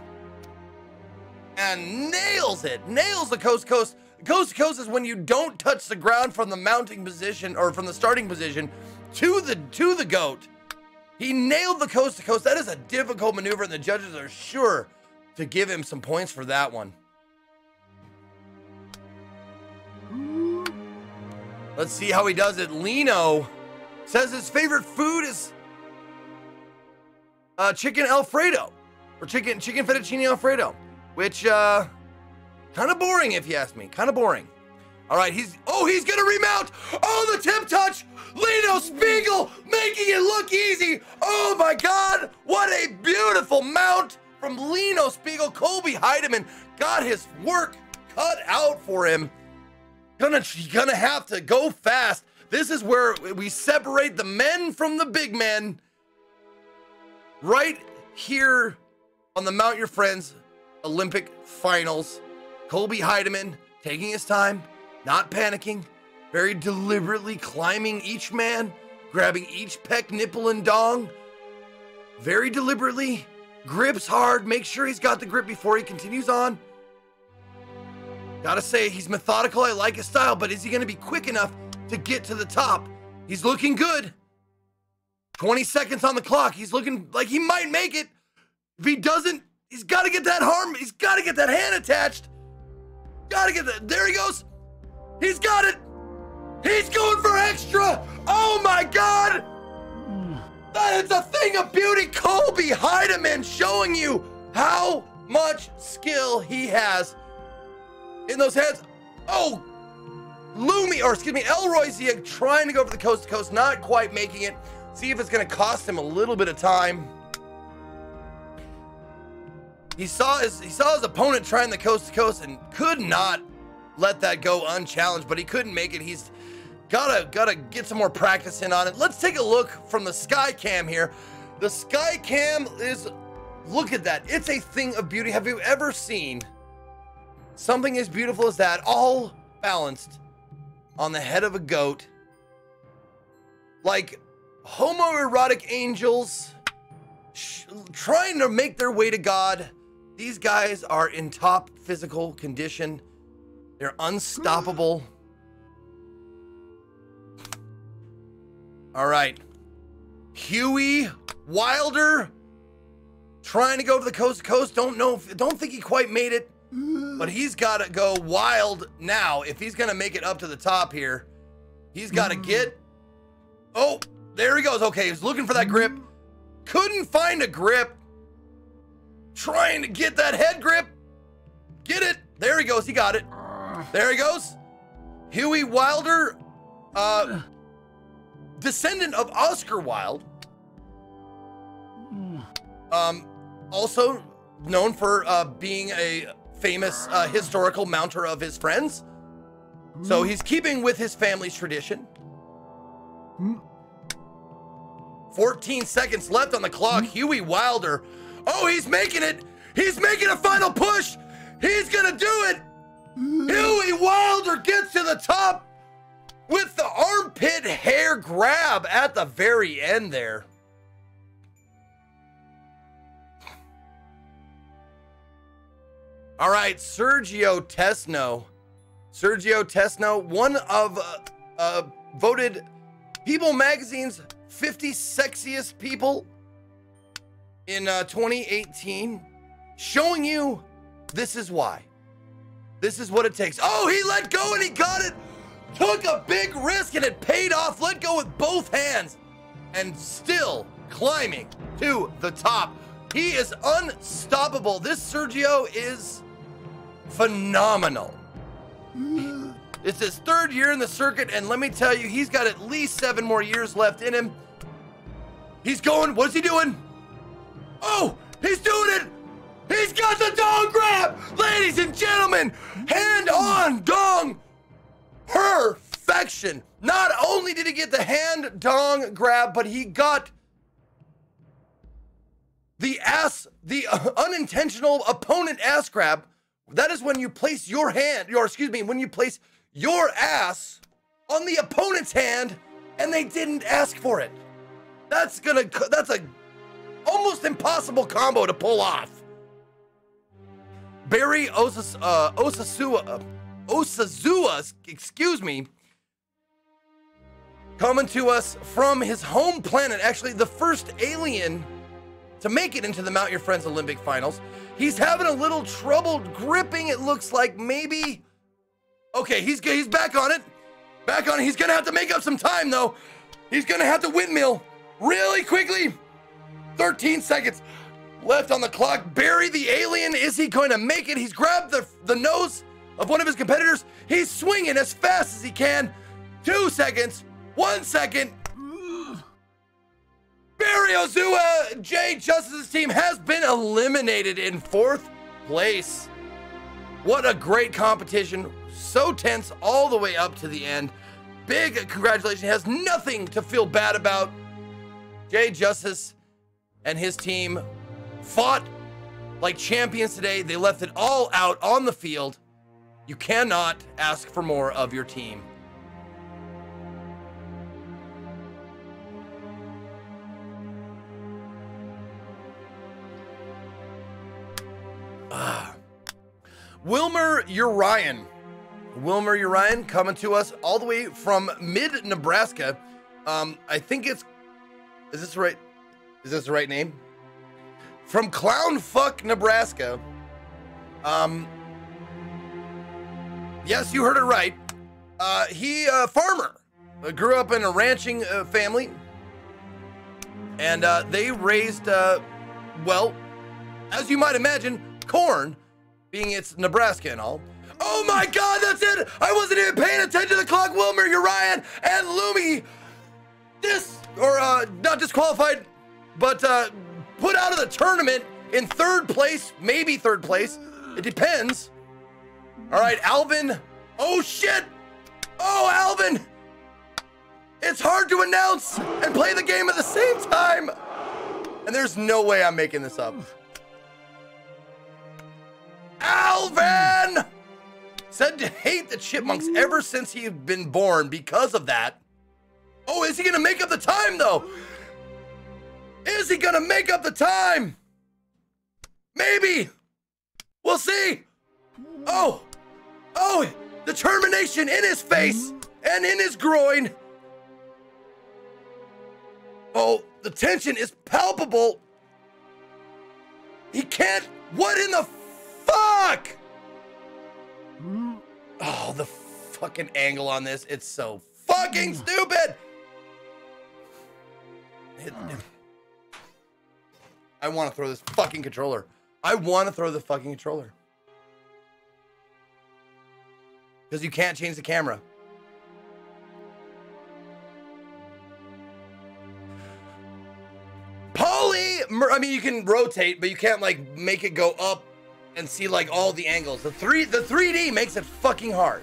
and nails it. Nails the coast to coast. Coast to coast is when you don't touch the ground from the mounting position or from the starting position to the to the goat. He nailed the coast to coast. That is a difficult maneuver, and the judges are sure to give him some points for that one. Let's see how he does it. Lino says his favorite food is uh, chicken Alfredo or chicken chicken fettuccine Alfredo, which. Uh, Kind of boring, if you ask me. Kind of boring. All right, he's... Oh, he's going to remount! Oh, the tip touch! Lino Spiegel making it look easy! Oh, my God! What a beautiful mount from Lino Spiegel. Colby Heidemann got his work cut out for him. Gonna, gonna have to go fast. This is where we separate the men from the big men. Right here on the Mount Your Friends Olympic Finals. Colby Heidemann taking his time, not panicking, very deliberately climbing each man, grabbing each pec, nipple, and dong. Very deliberately, grips hard, make sure he's got the grip before he continues on. Gotta say, he's methodical, I like his style, but is he gonna be quick enough to get to the top? He's looking good. twenty seconds on the clock, he's looking like he might make it. If he doesn't, he's gotta get that arm, he's gotta get that hand attached. Gotta get that. There he goes. He's got it. He's going for extra. Oh my God. That is a thing of beauty. Colby Heidemann showing you how much skill he has in those hands. Oh, Lumi, or excuse me, Elroy Zieg trying to go for the coast to coast, not quite making it. See if it's going to cost him a little bit of time. He saw his he saw his opponent trying the coast to coast and could not let that go unchallenged, but he couldn't make it. He's gotta gotta get some more practice in on it. Let's take a look from the sky cam here. The sky cam is, look at that. It's a thing of beauty. Have you ever seen something as beautiful as that, all balanced on the head of a goat? Like homoerotic angels trying to make their way to God. These guys are in top physical condition. They're unstoppable. All right. Huey Wilder trying to go to the coast to coast. Don't know, if, don't think he quite made it, but he's got to go wild now. If he's going to make it up to the top here, he's got to get, oh, there he goes. Okay. He's looking for that grip. Couldn't find a grip. Trying to get that head grip. Get it. There he goes. He got it. There he goes. Huey Wilder, uh, descendant of Oscar Wilde. Um, also known for uh, being a famous uh, historical mounter of his friends. So he's keeping with his family's tradition. fourteen seconds left on the clock. Huey Wilder. Oh, he's making it. He's making a final push. He's going to do it. Huey Wilder gets to the top with the armpit hair grab at the very end there. All right, Sergio Tesno. Sergio Tesno, one of uh, uh, voted People Magazine's fifty sexiest people in uh, twenty eighteen, showing you this is why. This is what it takes. Oh, he let go and he got it. Took a big risk and it paid off. Let go with both hands and still climbing to the top. He is unstoppable. This Sergio is phenomenal. It's his third year in the circuit, and let me tell you, he's got at least seven more years left in him. He's going, what is he doing? Oh, he's doing it. He's got the dong grab. Ladies and gentlemen, hand on dong perfection. Not only did he get the hand dong grab, but he got the ass, the uh, unintentional opponent ass grab. That is when you place your hand, or excuse me, when you place your ass on the opponent's hand and they didn't ask for it. That's gonna, that's a almost impossible combo to pull off. Barry Osas, uh, Osasua, uh, Osazua, excuse me, coming to us from his home planet. Actually, the first alien to make it into the Mount Your Friends Olympic Finals. He's having a little trouble gripping, it looks like, maybe. Okay, he's, he's back on it. Back on it. He's going to have to make up some time, though. He's going to have to windmill really quickly. thirteen seconds left on the clock. Barry the alien, is he going to make it? He's grabbed the, the nose of one of his competitors. He's swinging as fast as he can. Two seconds. One second. Barry Ozua, Jay Justice's team has been eliminated in fourth place. What a great competition. So tense all the way up to the end. Big congratulations. Has nothing to feel bad about. Jay Justice and his team fought like champions today. They left it all out on the field. You cannot ask for more of your team. Uh, Wilmer Urian. Wilmer Urian coming to us all the way from mid Nebraska. Um, I think it's, is this right? Is this the right name? From Clownfuck, Nebraska. Um, yes, you heard it right. Uh, he, uh, farmer, uh, grew up in a ranching uh, family, and uh, they raised, uh, well, as you might imagine, corn, being it's Nebraska and all. Oh my God, that's it. I wasn't even paying attention to the clock. Wilmer Urian and Lumi dis or uh not disqualified, but uh put out of the tournament in third place, maybe third place, it depends. All right, Alvin. Oh shit. Oh, Alvin, it's hard to announce and play the game at the same time, and there's no way I'm making this up. Alvin! Said to hate the chipmunks ever since he had been born because of that. Oh, is he gonna make up the time though? Is he gonna make up the time? Maybe. We'll see. Oh, oh, determination in his face and in his groin. Oh, the tension is palpable. He can't, what in the fuck! Oh, the fucking angle on this, it's so fucking stupid! It, it, I want to throw this fucking controller. I want to throw the fucking controller. Because you can't change the camera. Poly, I mean, you can rotate, but you can't, like, make it go up and see like all the angles. The three, the three D makes it fucking hard.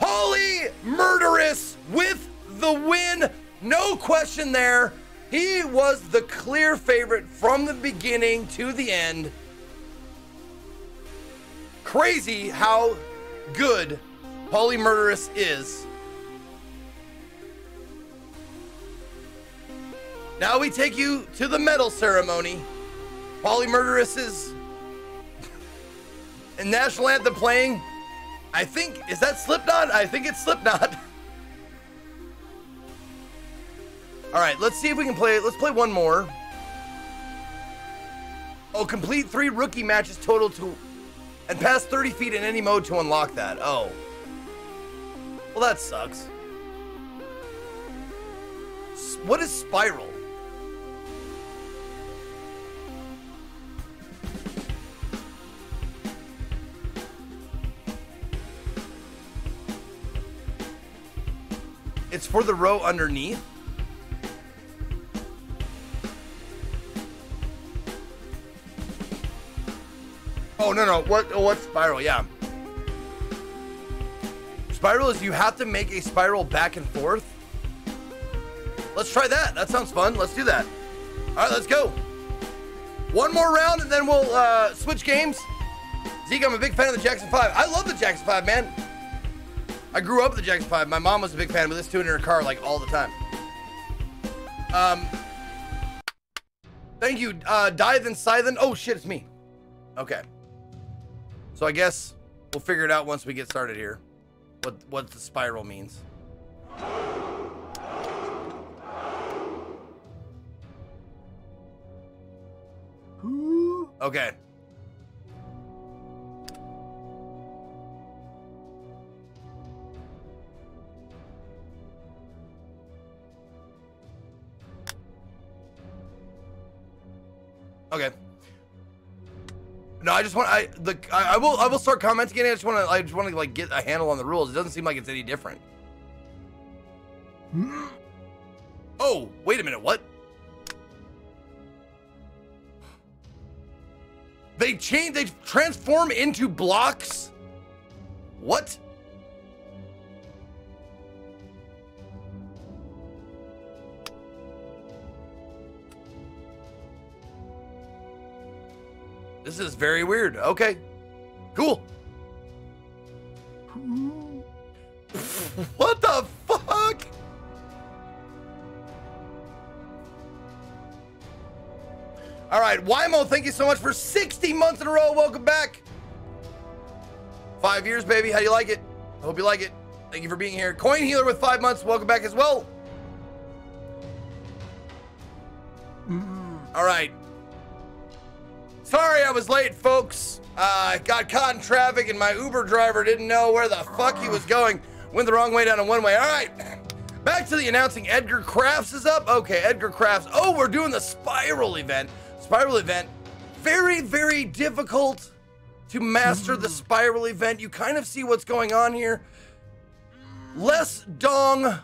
Holy Murderous with the win, no question there. He was the clear favorite from the beginning to the end. Crazy how good Holy Murderous is. Now we take you to the medal ceremony. Holy Murderous is and National Anthem playing. I think, is that Slipknot? I think it's Slipknot. All right, let's see if we can play, let's play one more. Oh, complete three rookie matches total to, and pass thirty feet in any mode to unlock that. Oh. Well, that sucks. What is Spiral? It's for the row underneath. Oh, no, no. What, what Spiral? Yeah. Spiral is you have to make a spiral back and forth. Let's try that. That sounds fun. Let's do that. All right, let's go. One more round, and then we'll uh, switch games. Zeke, I'm a big fan of the Jackson five. I love the Jackson five, man. I grew up with the Jackson five. My mom was a big fan of this too in her car, like, all the time. Um, thank you. Uh, Dive and Scythen. Oh, shit, it's me. Okay. So I guess we'll figure it out once we get started here. What, what the spiral means. Okay. Okay. No, I just want I the I, I will I will start commenting again. I just want to I just want to like get a handle on the rules. It doesn't seem like it's any different. Oh, wait a minute. What? They change. They transform into blocks. What? This is very weird. Okay, cool. What the fuck? All right, Wymo, thank you so much for sixty months in a row. Welcome back. Five years, baby. How do you like it? I hope you like it. Thank you for being here. Coin Healer with five months. Welcome back as well. All right. Sorry I was late, folks. I uh, got caught in traffic and my Uber driver didn't know where the fuck he was going. Went the wrong way down a one-way. All right, back to the announcing. Edgar Crafts is up. Okay, Edgar Crafts. Oh, we're doing the Spiral event. Spiral event. Very, very difficult to master the Spiral event. You kind of see what's going on here. Less dong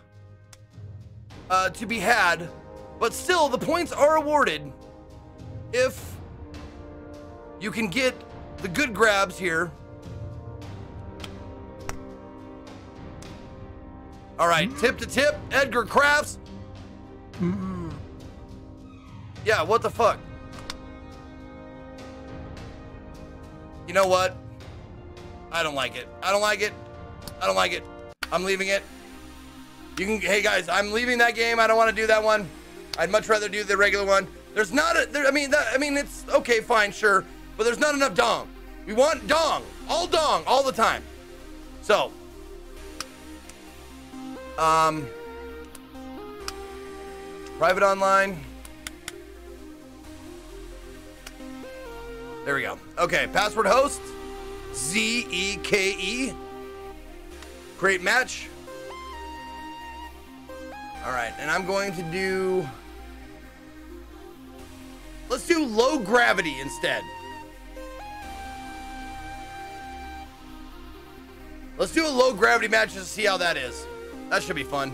uh, to be had, but still the points are awarded if you can get the good grabs here. All right, mm-hmm. Tip to tip, Edgar Crafts. Mm-hmm. Yeah, what the fuck? You know what? I don't like it. I don't like it. I don't like it. I'm leaving it. You can, hey guys, I'm leaving that game. I don't want to do that one. I'd much rather do the regular one. There's not a, there, I mean, that, I mean, it's okay, fine, sure. But there's not enough dong. We want dong, all dong, all the time. So, um, private online. There we go. Okay, password host, Z E K E. Create match. All right, and I'm going to do, let's do low gravity instead. Let's do a low gravity match just to see how that is. That should be fun.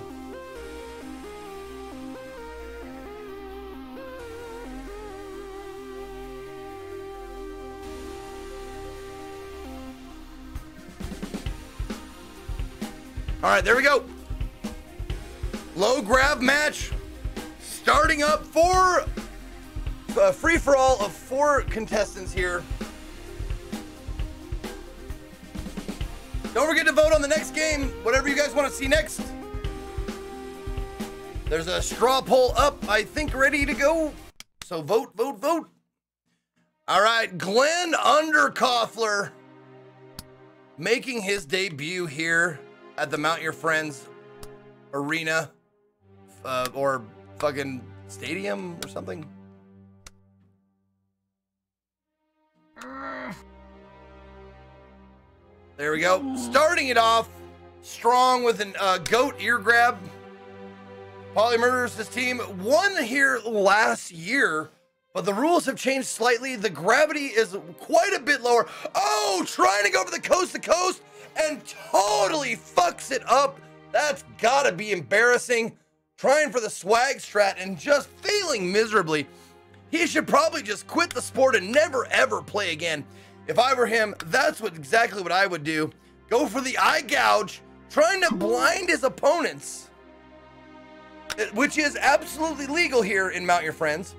All right, there we go. Low grav match starting up for a free-for-all of four contestants here. Don't forget to vote on the next game, whatever you guys want to see next. There's a straw poll up, I think, ready to go. So vote, vote, vote. All right, Glenn Underkoffler making his debut here at the Mount Your Friends arena uh, or fucking stadium or something. There we go. Starting it off strong with a uh, goat ear grab. Polymurderous, this team won here last year, but the rules have changed slightly. The gravity is quite a bit lower. Oh, trying to go for the coast to coast and totally fucks it up. That's gotta be embarrassing. Trying for the swag strat and just failing miserably. He should probably just quit the sport and never ever play again. If I were him, that's what exactly what I would do. Go for the eye gouge, trying to blind his opponents, which is absolutely legal here in Mount Your Friends.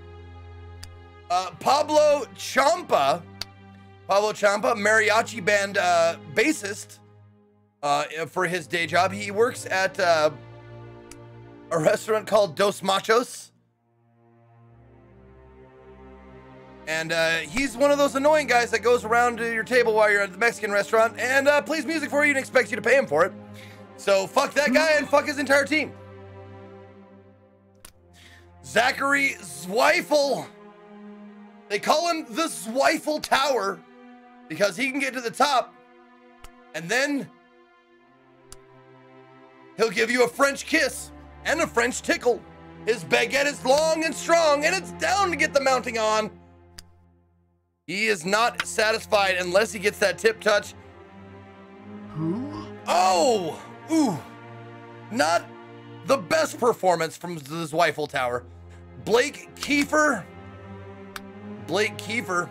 Uh, Pablo Ciampa, Pablo Ciampa, mariachi band uh, bassist uh, for his day job. He works at uh, a restaurant called Dos Machos. And uh, he's one of those annoying guys that goes around to your table while you're at the Mexican restaurant and uh, plays music for you and expects you to pay him for it. So fuck that guy and fuck his entire team. Zachary Zweifel. They call him the Zweifel Tower because he can get to the top and then he'll give you a French kiss and a French tickle. His baguette is long and strong and it's down to get the mounting on. He is not satisfied unless he gets that tip touch. Who? Oh! Ooh! Not the best performance from the Zweifel Tower. Blake Kiefer. Blake Kiefer.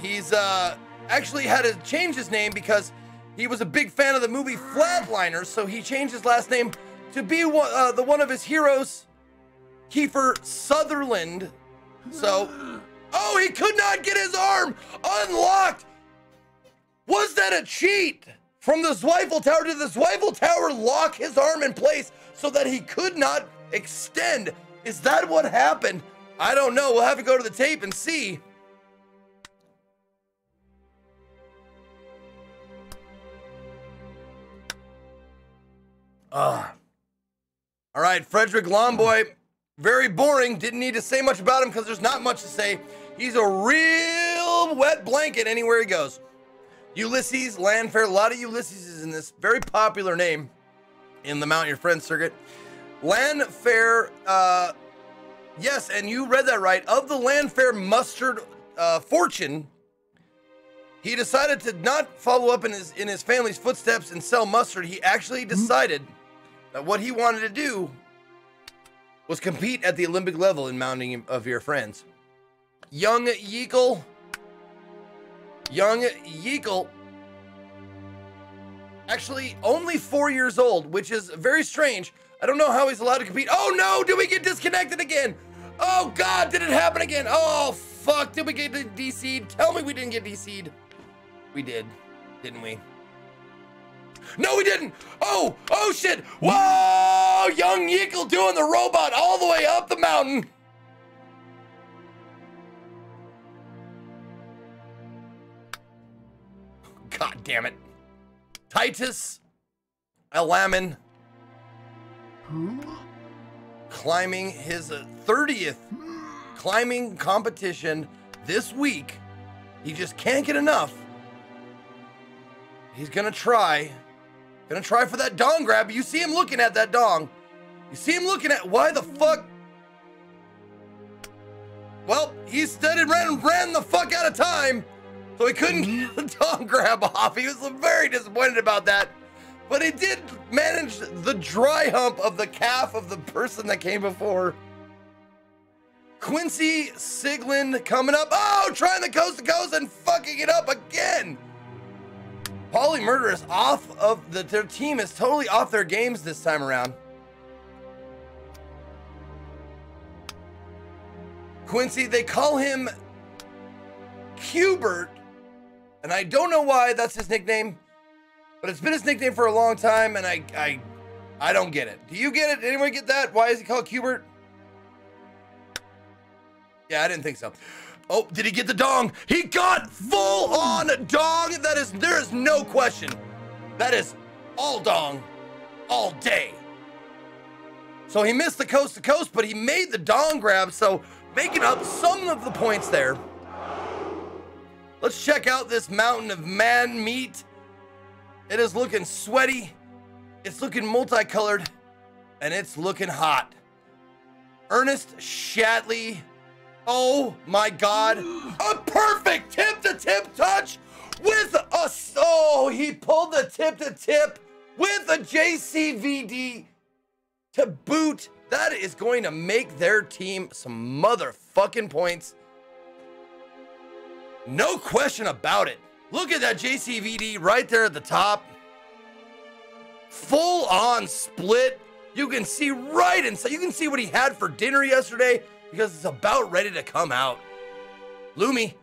He's uh, actually had to change his name because he was a big fan of the movie Flatliners, so he changed his last name to be one, uh, the one of his heroes, Kiefer Sutherland. So... Oh, he could not get his arm unlocked. Was that a cheat? From the Zweifel Tower, did the Zweifel Tower lock his arm in place so that he could not extend? Is that what happened? I don't know. We'll have to go to the tape and see. Uh. All right, Frederick Lomboy. Very boring. Didn't need to say much about him because there's not much to say. He's a real wet blanket anywhere he goes. Ulysses Landfair. A lot of Ulysses is in this very popular name in the Mount Your Friends circuit. Landfair, uh, yes, and you read that right. Of the Landfair mustard uh, fortune, he decided to not follow up in his, in his family's footsteps and sell mustard. He actually decided that what he wanted to do was compete at the Olympic level in mounting of your friends. Young Yeagle. Young Yeagle. Actually, only four years old, which is very strange. I don't know how he's allowed to compete. Oh no, did we get disconnected again? Oh God, did it happen again? Oh fuck, did we get D C'd? Tell me we didn't get D C'd. We did, didn't we? No, we didn't. Oh, oh shit. Whoa, Young Yeagle doing the robot all the way up the mountain. God damn it. Titus Alamin. Who? Climbing his thirtieth climbing competition this week. He just can't get enough. He's gonna try. Gonna try for that dong grab. You see him looking at that dong. You see him looking at, why the fuck? Well, he stood and ran, ran the fuck out of time. So he couldn't get the dong grab off. He was very disappointed about that. But he did manage the dry hump of the calf of the person that came before. Quincy Siglin coming up. Oh, trying the coast to coast and fucking it up again. Polymurderous off of the, their team is totally off their games this time around. Quincy, they call him Cubert, and I don't know why that's his nickname, but it's been his nickname for a long time, and I, I, I don't get it. Do you get it? Anyone get that? Why is he called Cubert? Yeah, I didn't think so. Oh, did he get the dong? He got full on dong. That is, there is no question. That is all dong, all day. So he missed the coast to coast, but he made the dong grab, so making up some of the points there. Let's check out this mountain of man meat. It is looking sweaty, it's looking multicolored, and it's looking hot. Ernest Shatley, oh my God, a perfect tip-to-tip touch with a, oh, he pulled the tip-to-tip with a J C V D to boot. That is going to make their team some motherfucking points. No question about it. Look at that J C V D right there at the top. Full on split. You can see right inside. You can see what he had for dinner yesterday because it's about ready to come out. Lumi,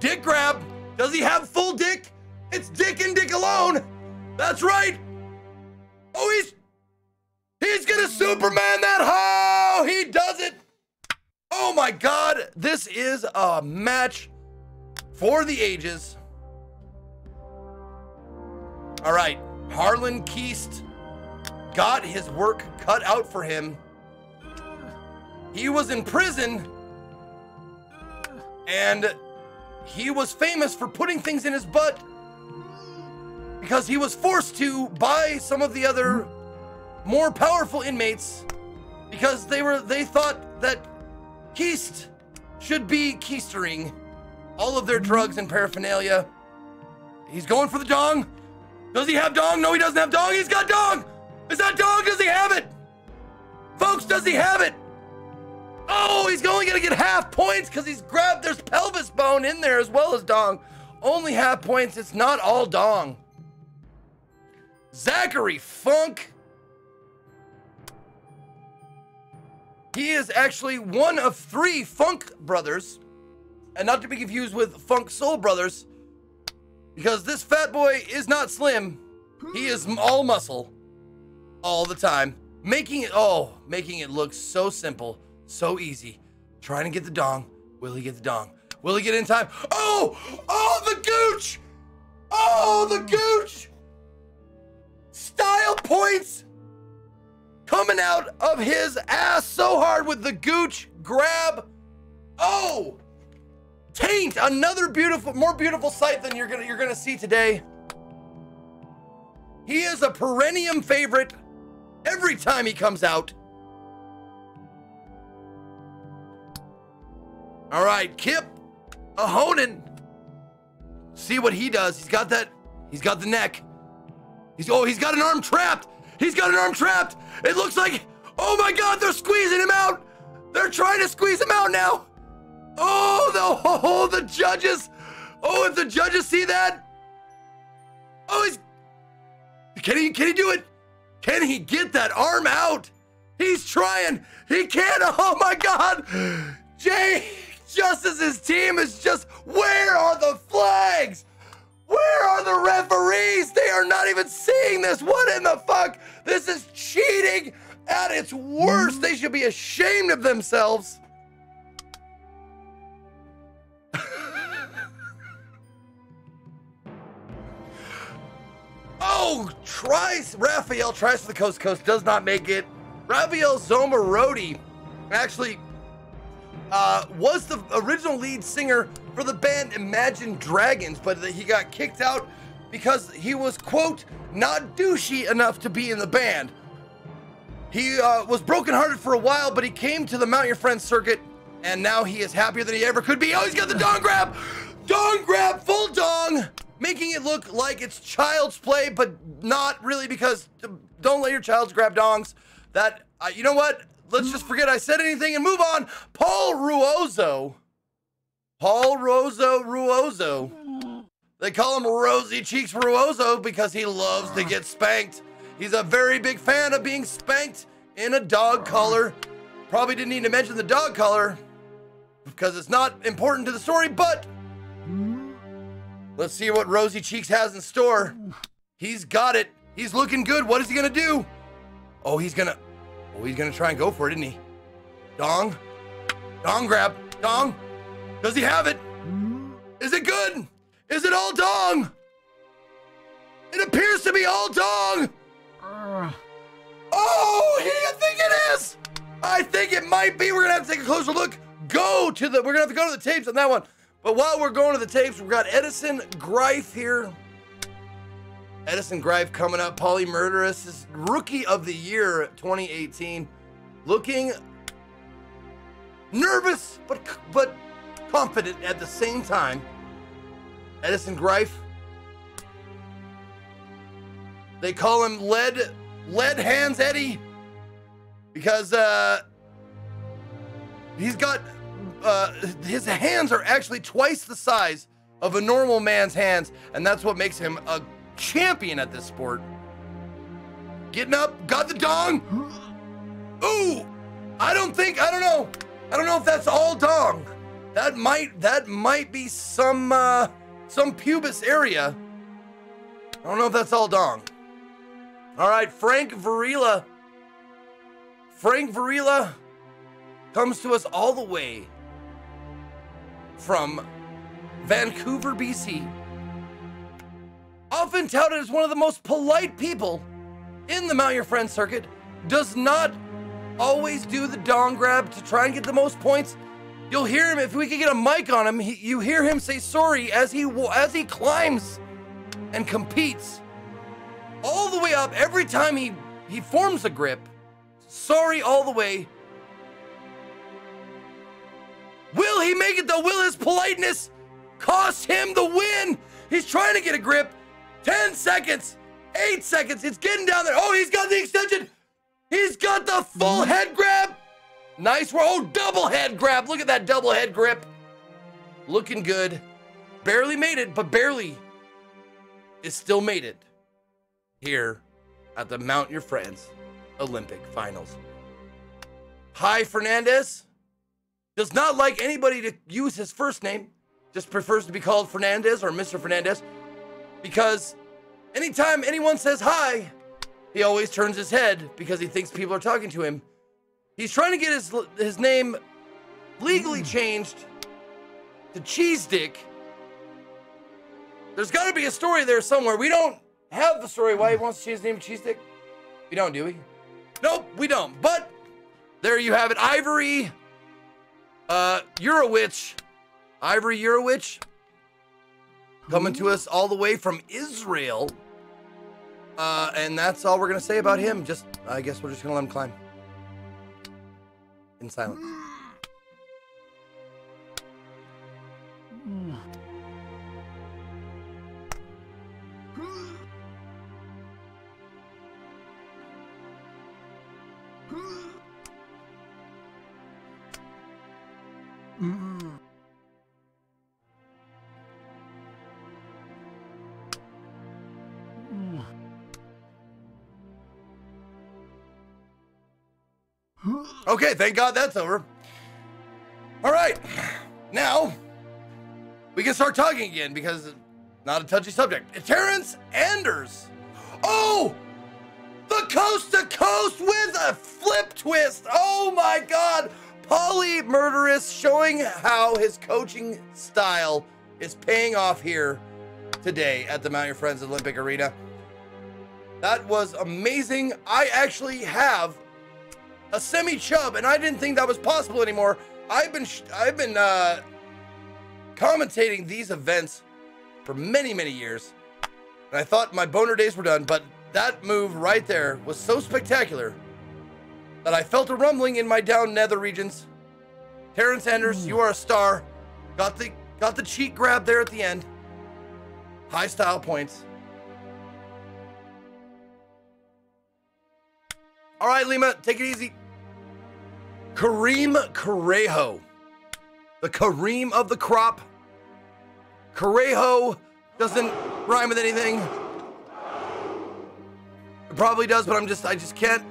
dick grab. Does he have full dick? It's dick and dick alone. That's right. Oh, he's, he's gonna Superman that hoe. He does it. Oh my God, this is a match for the ages. All right, Harlan Keast got his work cut out for him. He was in prison and he was famous for putting things in his butt because he was forced to by some of the other more powerful inmates because they were they thought that Keast should be keistering all of their drugs and paraphernalia. He's going for the dong. Does he have dong? No, he doesn't have dong. He's got dong. Is that dong? Does he have it? Folks, does he have it? Oh, he's only gonna get half points because he's grabbed, there's pelvis bone in there as well as dong. Only half points, it's not all dong. Zachary Funk. He is actually one of three Funk brothers, and not to be confused with Funk Soul Brothers, because this fat boy is not slim. He is all muscle, all the time. Making it, oh, making it look so simple, so easy. Trying to get the dong. Will he get the dong? Will he get in time? Oh, oh, the gooch! Oh, the gooch! Style points coming out of his ass so hard with the gooch grab. Oh! Taint, another beautiful, more beautiful sight than you're gonna you're gonna see today. He is a perennium favorite every time he comes out. All right, Kip Ahonen. See what he does. He's got that. He's got the neck. He's oh, he's got an arm trapped. He's got an arm trapped. It looks like, oh my God, they're squeezing him out. They're trying to squeeze him out now. Oh, the, oh, the judges. Oh, if the judges see that. Oh, he's, can he, can he do it? Can he get that arm out? He's trying. He can't. Oh my God. Jay, just as his team is just, where are the flags? Where are the referees? They are not even seeing this. What in the fuck? This is cheating at its worst. They should be ashamed of themselves. Oh, tries, Raphael tries for the coast to coast, does not make it. Raphael Zomarodi actually uh, was the original lead singer for the band Imagine Dragons, but he got kicked out because he was, quote, not douchey enough to be in the band. He uh, was brokenhearted for a while, but he came to the Mount Your Friends circuit, and now he is happier than he ever could be. Oh, he's got the dong grab! Dong grab, full dong! Making it look like it's child's play, but not really, because don't let your childs grab dongs. That, uh, you know what? Let's just forget I said anything and move on. Paul Ruozo. Paul Ruozo Ruozo. They call him Rosy Cheeks Ruozo because he loves to get spanked. He's a very big fan of being spanked in a dog collar. Probably didn't need to mention the dog collar because it's not important to the story, but let's see what Rosy Cheeks has in store. He's got it. He's looking good. What is he gonna do? Oh, he's gonna, oh, he's gonna try and go for it, isn't he? Dong, dong grab, dong. Does he have it? Is it good? Is it all dong? It appears to be all dog! Uh. Oh, I think it is! I think it might be. We're gonna have to take a closer look. Go to the, we're gonna have to go to the tapes on that one. But while we're going to the tapes, we've got Edison Greif here. Edison Greif coming up, Polly Murderous is Rookie of the Year twenty eighteen. Looking nervous, but, but confident at the same time. Edison Greif. They call him Lead, Lead Hands Eddie because uh, he's got, uh, his hands are actually twice the size of a normal man's hands, and that's what makes him a champion at this sport. Getting up, got the dong. Ooh, I don't think, I don't know. I don't know if that's all dong. That might, that might be some, uh, some pubis area. I don't know if that's all dong. All right, Frank Varela. Frank Varela comes to us all the way from Vancouver, B C. Often touted as one of the most polite people in the Mount Your Friends circuit, does not always do the dong grab to try and get the most points. You'll hear him, if we could get a mic on him, he, you hear him say sorry as he as he climbs and competes all the way up. Every time he, he forms a grip, sorry all the way. Will he make it though? Will his politeness cost him the win? He's trying to get a grip. ten seconds, eight seconds, it's getting down there. Oh, he's got the extension. He's got the full head grab. Nice work. Oh, double head grab. Look at that double head grip. Looking good. Barely made it, but barely is still made it here at the Mount Your Friends Olympic Finals. Hi, Fernandez. Does not like anybody to use his first name. Just prefers to be called Fernandez or Mister Fernandez. Because anytime anyone says hi, he always turns his head because he thinks people are talking to him. He's trying to get his his name legally changed to Cheese Dick. There's got to be a story there somewhere. We don't have the story why he wants to change his name to Cheese Dick. We don't, do we? Nope, we don't. But there you have it. Ivory, uh, you're a witch. Ivory, you're a witch. Coming to us all the way from Israel. Uh, and that's all we're going to say about him. Just, I guess we're just going to let him climb. In silence. Okay, thank God that's over. All right, now we can start talking again because it's not a touchy subject. Terrence Anders. Oh, the coast to coast with a flip twist. Oh my God. Polly Murderous showing how his coaching style is paying off here today at the Mount Your Friends Olympic Arena. That was amazing. I actually have a semi-chub, and I didn't think that was possible anymore. I've been sh I've been uh, commentating these events for many, many years, and I thought my boner days were done, but that move right there was so spectacular that I felt a rumbling in my down nether regions. Terrence Anders, you are a star. Got the, got the cheek grab there at the end. High style points. All right, Lima, take it easy. Kareem Correjo, the Kareem of the crop. Correjo doesn't rhyme with anything. It probably does, but I'm just, I just can't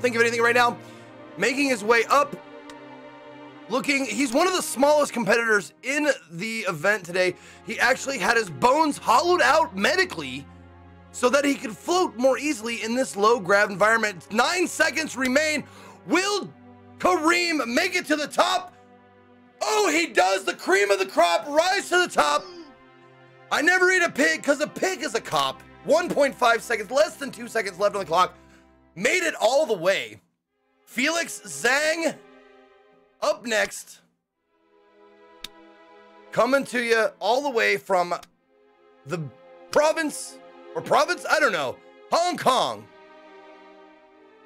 think of anything right now. Making his way up, looking, he's one of the smallest competitors in the event today. He actually had his bones hollowed out medically so that he could float more easily in this low grab environment. Nine seconds remain. Will Kareem make it to the top? Oh, he does. The cream of the crop rise to the top. I never eat a pig because a pig is a cop. one point five seconds, less than two seconds left on the clock. Made it all the way. Felix Zhang up next. Coming to you all the way from the province, or province, I don't know, Hong Kong.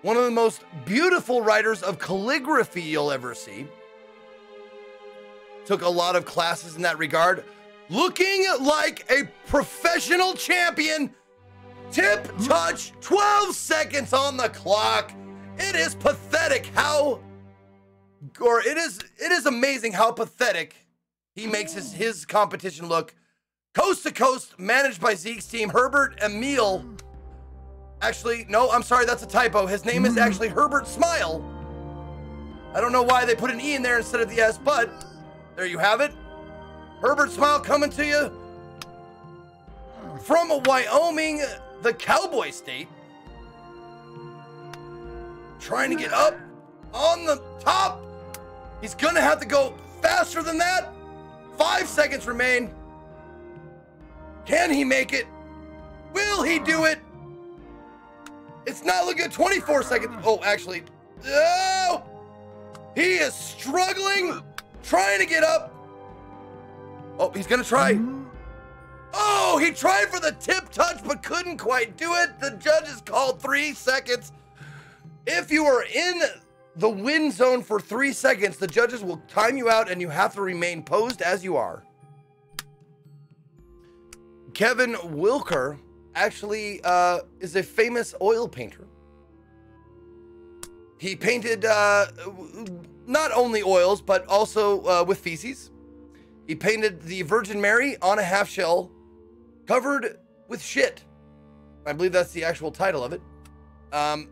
One of the most beautiful writers of calligraphy you'll ever see. Took a lot of classes in that regard. Looking like a professional champion. Tip touch, twelve seconds on the clock. It is pathetic how, or it is, it is amazing how pathetic he makes his, his competition look. Coast to coast, managed by Zeke's team, Herbert Emil. Actually, no, I'm sorry, that's a typo. His name is actually Herbert Smile. I don't know why they put an E in there instead of the S, but there you have it. Herbert Smile coming to you from Wyoming, the Cowboy State. Trying to get up on the top. He's gonna have to go faster than that. Five seconds remain. Can he make it? Will he do it? It's not looking good. twenty-four seconds. Oh, actually. Oh! He is struggling, trying to get up. Oh, he's gonna try. Oh, he tried for the tip touch, but couldn't quite do it. The judges called three seconds. If you are in the win zone for three seconds, the judges will time you out and you have to remain posed as you are. Kevin Wilker actually uh, is a famous oil painter. He painted uh, not only oils, but also uh, with feces. He painted the Virgin Mary on a half shell covered with shit. I believe that's the actual title of it. Um...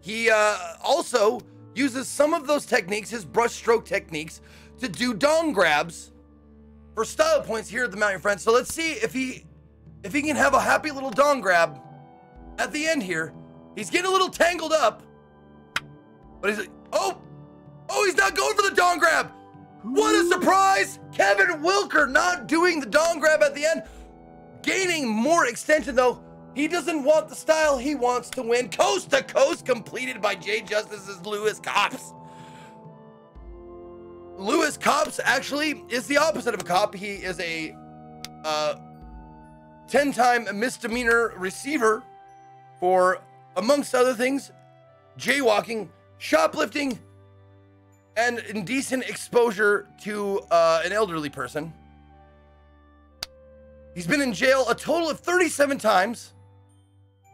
He uh, also uses some of those techniques, his brushstroke techniques, to do dong grabs for style points here at the Mount Your Friends. So let's see if he if he can have a happy little dong grab at the end here. He's getting a little tangled up, but he's like, oh, oh, he's not going for the dong grab. What a surprise! Kevin Wilker not doing the dong grab at the end, gaining more extension though. He doesn't want the style, he wants to win. Coast to coast completed by Jay Justice's Lewis Copps. Lewis Copps actually is the opposite of a cop. He is a uh, ten-time misdemeanor receiver for, amongst other things, jaywalking, shoplifting, and indecent exposure to uh, an elderly person. He's been in jail a total of thirty-seven times.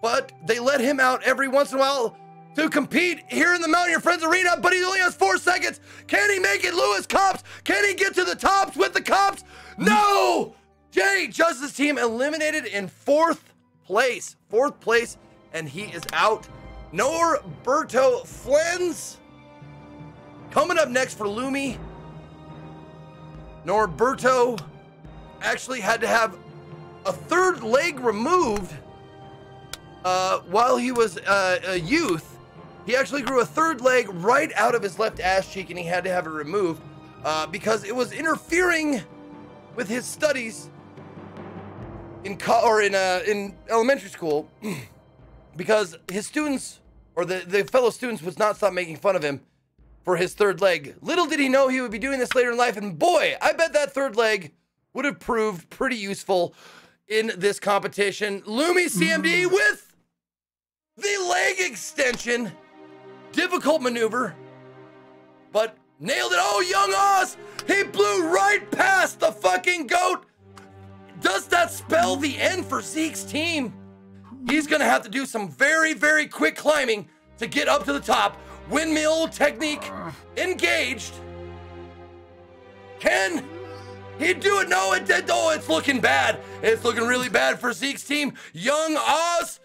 But they let him out every once in a while to compete here in the Mount Your Friends Arena, but he only has four seconds. Can he make it, Lewis Copps? Can he get to the tops with the Copps? No! Jay Justice's team eliminated in fourth place. Fourth place, and he is out. Norberto Flens coming up next for Lumi. Norberto actually had to have a third leg removed. Uh, while he was uh, a youth, he actually grew a third leg right out of his left ass cheek, and he had to have it removed uh, because it was interfering with his studies in co or in uh, in elementary school. Because his students, or the the fellow students, would not stop making fun of him for his third leg. Little did he know he would be doing this later in life, and boy, I bet that third leg would have proved pretty useful in this competition. Lumi C M D with the leg extension, difficult maneuver, but nailed it. Oh, young Oz, he blew right past the fucking goat. Does that spell the end for Zeke's team? He's gonna have to do some very, very quick climbing to get up to the top. Windmill technique engaged. Can he do it? No, it did. Oh, it's looking bad. It's looking really bad for Zeke's team. Young Oz.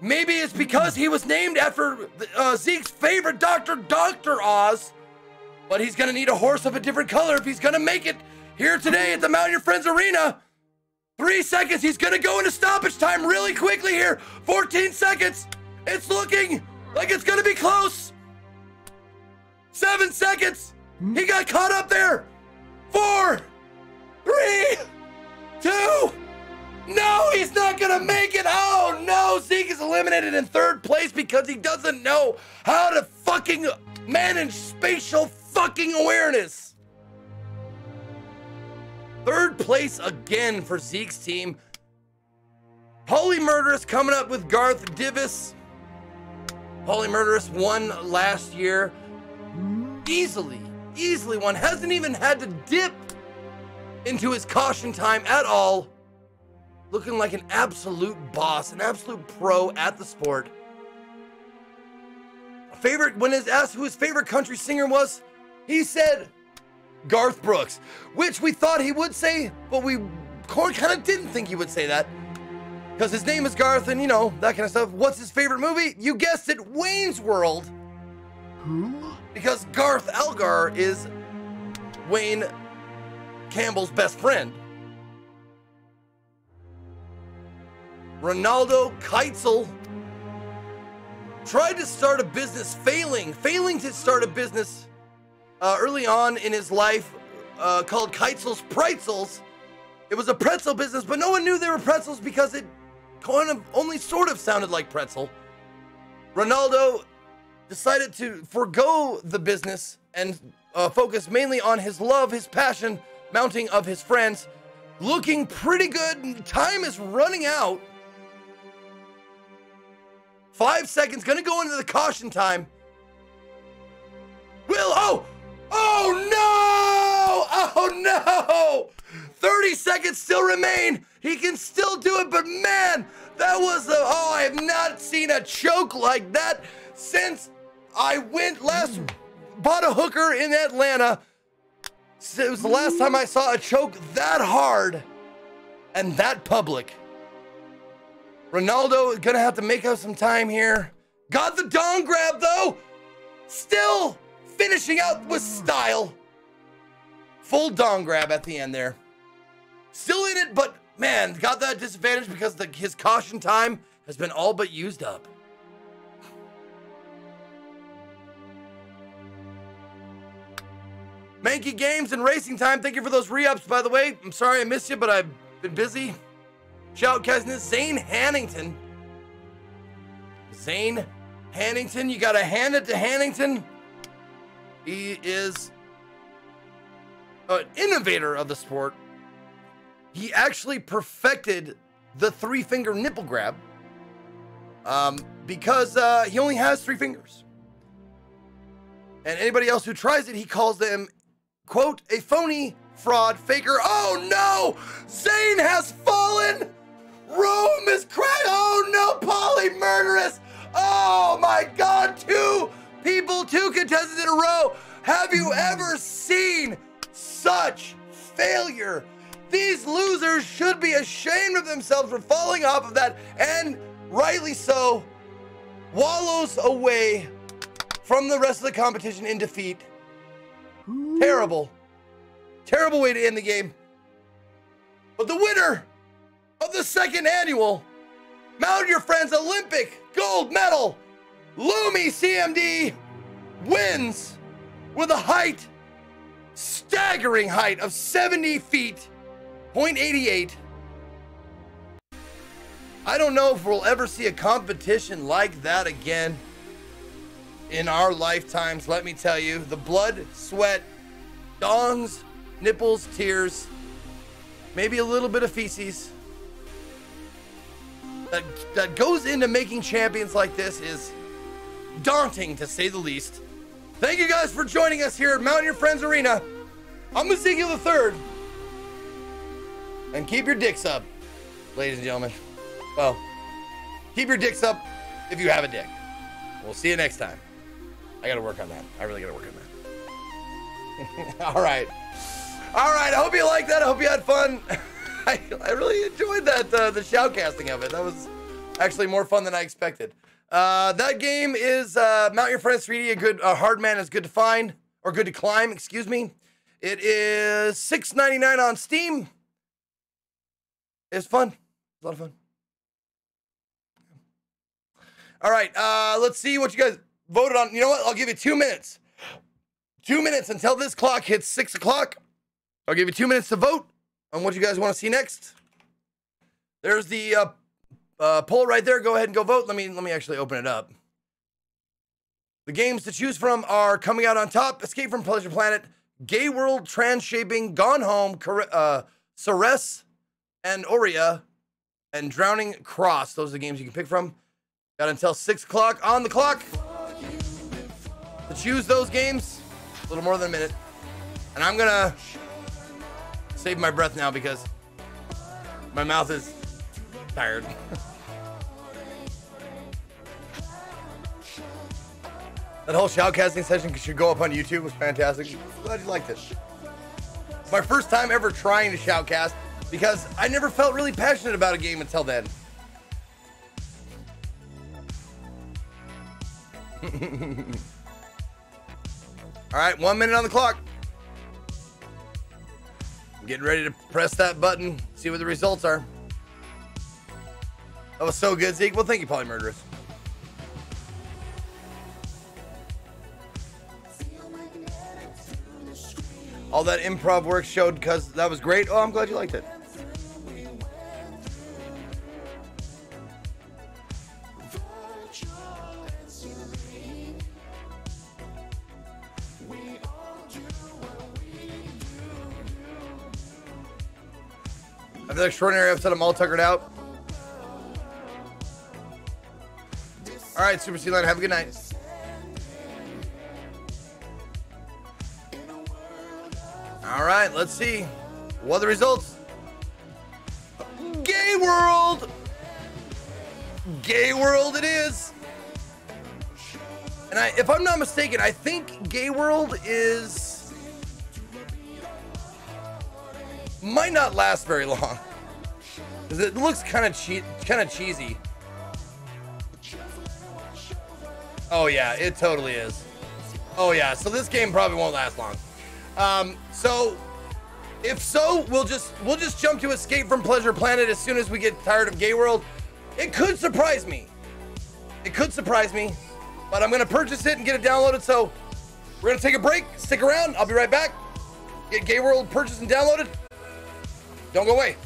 Maybe it's because he was named after uh, Zeke's favorite doctor, Dr. Oz. But he's going to need a horse of a different color if he's going to make it here today at the Mount Your Friends Arena. Three seconds. He's going to go into stoppage time really quickly here. fourteen seconds. It's looking like it's going to be close. Seven seconds. He got caught up there. Four. Three, two, no! not gonna make it. Oh no, Zeke is eliminated in third place because he doesn't know how to fucking manage spatial fucking awareness. Third place again for Zeke's team. Holy Murderous coming up with Garth Divis. Holy Murderous won last year. Easily, easily won. Hasn't even had to dip into his caution time at all. Looking like an absolute boss, an absolute pro at the sport. Favorite, when is asked who his favorite country singer was, he said Garth Brooks, which we thought he would say, but we kind of didn't think he would say that because his name is Garth and, you know, that kind of stuff. What's his favorite movie? You guessed it, Wayne's World. Who? Because Garth Algar is Wayne Campbell's best friend. Ronaldo Keitzel tried to start a business, failing, failing to start a business uh, early on in his life uh, called Keitzel's Pretzels. It was a pretzel business, but no one knew they were pretzels because it kind of only sort of sounded like pretzel. Ronaldo decided to forego the business and uh, focus mainly on his love, his passion, mounting of his friends. Looking pretty good. Time is running out. Five seconds. Gonna go into the caution time. Will, oh! Oh no! Oh no! thirty seconds still remain. He can still do it, but man, that was a, oh, I have not seen a choke like that since I went last, bought a hooker in Atlanta. It was the last time I saw a choke that hard and that public. Ronaldo is gonna have to make up some time here. Got the dong grab though. Still finishing out with style. Full dong grab at the end there. Still in it, but man, got that disadvantage because the, his caution time has been all but used up. Mankey Games and Racing Time, thank you for those re-ups, by the way. I'm sorry I missed you, but I've been busy. Shout out, cousin, Zane Hannington. Zane Hannington, you gotta hand it to Hannington. He is an innovator of the sport. He actually perfected the three-finger nipple grab um, because uh, he only has three fingers. And anybody else who tries it, he calls them, quote, a phony, fraud, faker. Oh no! Zane has fallen! Rome is crying! Oh no, Polly Murderous! Oh my god, two people, two contestants in a row! Have you ever seen such failure? These losers should be ashamed of themselves for falling off of that, and rightly so, wallows away from the rest of the competition in defeat. Terrible. Terrible way to end the game. But the winner of the second annual Mount Your Friends Olympic gold medal, Lumi C M D, wins with a height, staggering height of seventy feet, point eight eight. I don't know if we'll ever see a competition like that again in our lifetimes, let me tell you. The blood, sweat, dongs, nipples, tears, maybe a little bit of feces that, that goes into making champions like this is daunting, to say the least. Thank you guys for joining us here at Mount Your Friends Arena. I'm Ezekiel the third, and keep your dicks up, ladies and gentlemen. Well, keep your dicks up if you have a dick. We'll see you next time. I gotta work on that. I really gotta work on that. All right. All right, I hope you liked that. I hope you had fun. I, I really enjoyed that, uh, the shoutcasting of it. That was actually more fun than I expected. Uh, that game is uh, Mount Your Friends three D, a good uh, hard man is good to find, or good to climb, excuse me. It is six ninety-nine on Steam. It's fun, a lot of fun. All right, uh, let's see what you guys voted on. You know what, I'll give you two minutes. Two minutes until this clock hits six o'clock. I'll give you two minutes to vote on what you guys want to see next. There's the uh, uh, poll right there. Go ahead and go vote. Let me, let me actually open it up. The games to choose from are coming out on top: Escape from Pleasure Planet, Gay World, Trans Shaping, Gone Home, uh, Ceres and Aurea, and Drowning Cross. Those are the games you can pick from. Got until six o'clock on the clock to choose those games. A little more than a minute. And I'm gonna save my breath now because my mouth is tired. That whole shoutcasting session should go up on YouTube. It was fantastic. Glad you liked it. It's my first time ever trying to shoutcast because I never felt really passionate about a game until then. All right, one minute on the clock. I'm getting ready to press that button, see what the results are. That was so good, Zeke. Well, thank you, Polymurderous. All that improv work showed because that was great. Oh, I'm glad you liked it. After the extraordinary episode, I'm all tuckered out. All right, Super C-Line, have a good night. All right, let's see what are the results. Gay World! Gay World it is! And I, if I'm not mistaken, I think Gay World is... might not last very long. Because it looks kind of che kinda cheesy. Oh yeah, it totally is. Oh yeah, so this game probably won't last long. Um, so if so, we'll just, we'll just jump to Escape from Pleasure Planet as soon as we get tired of Gay World. It could surprise me. It could surprise me, but I'm going to purchase it and get it downloaded. So we're going to take a break. Stick around. I'll be right back. Get Gay World purchased and downloaded. Don't go away.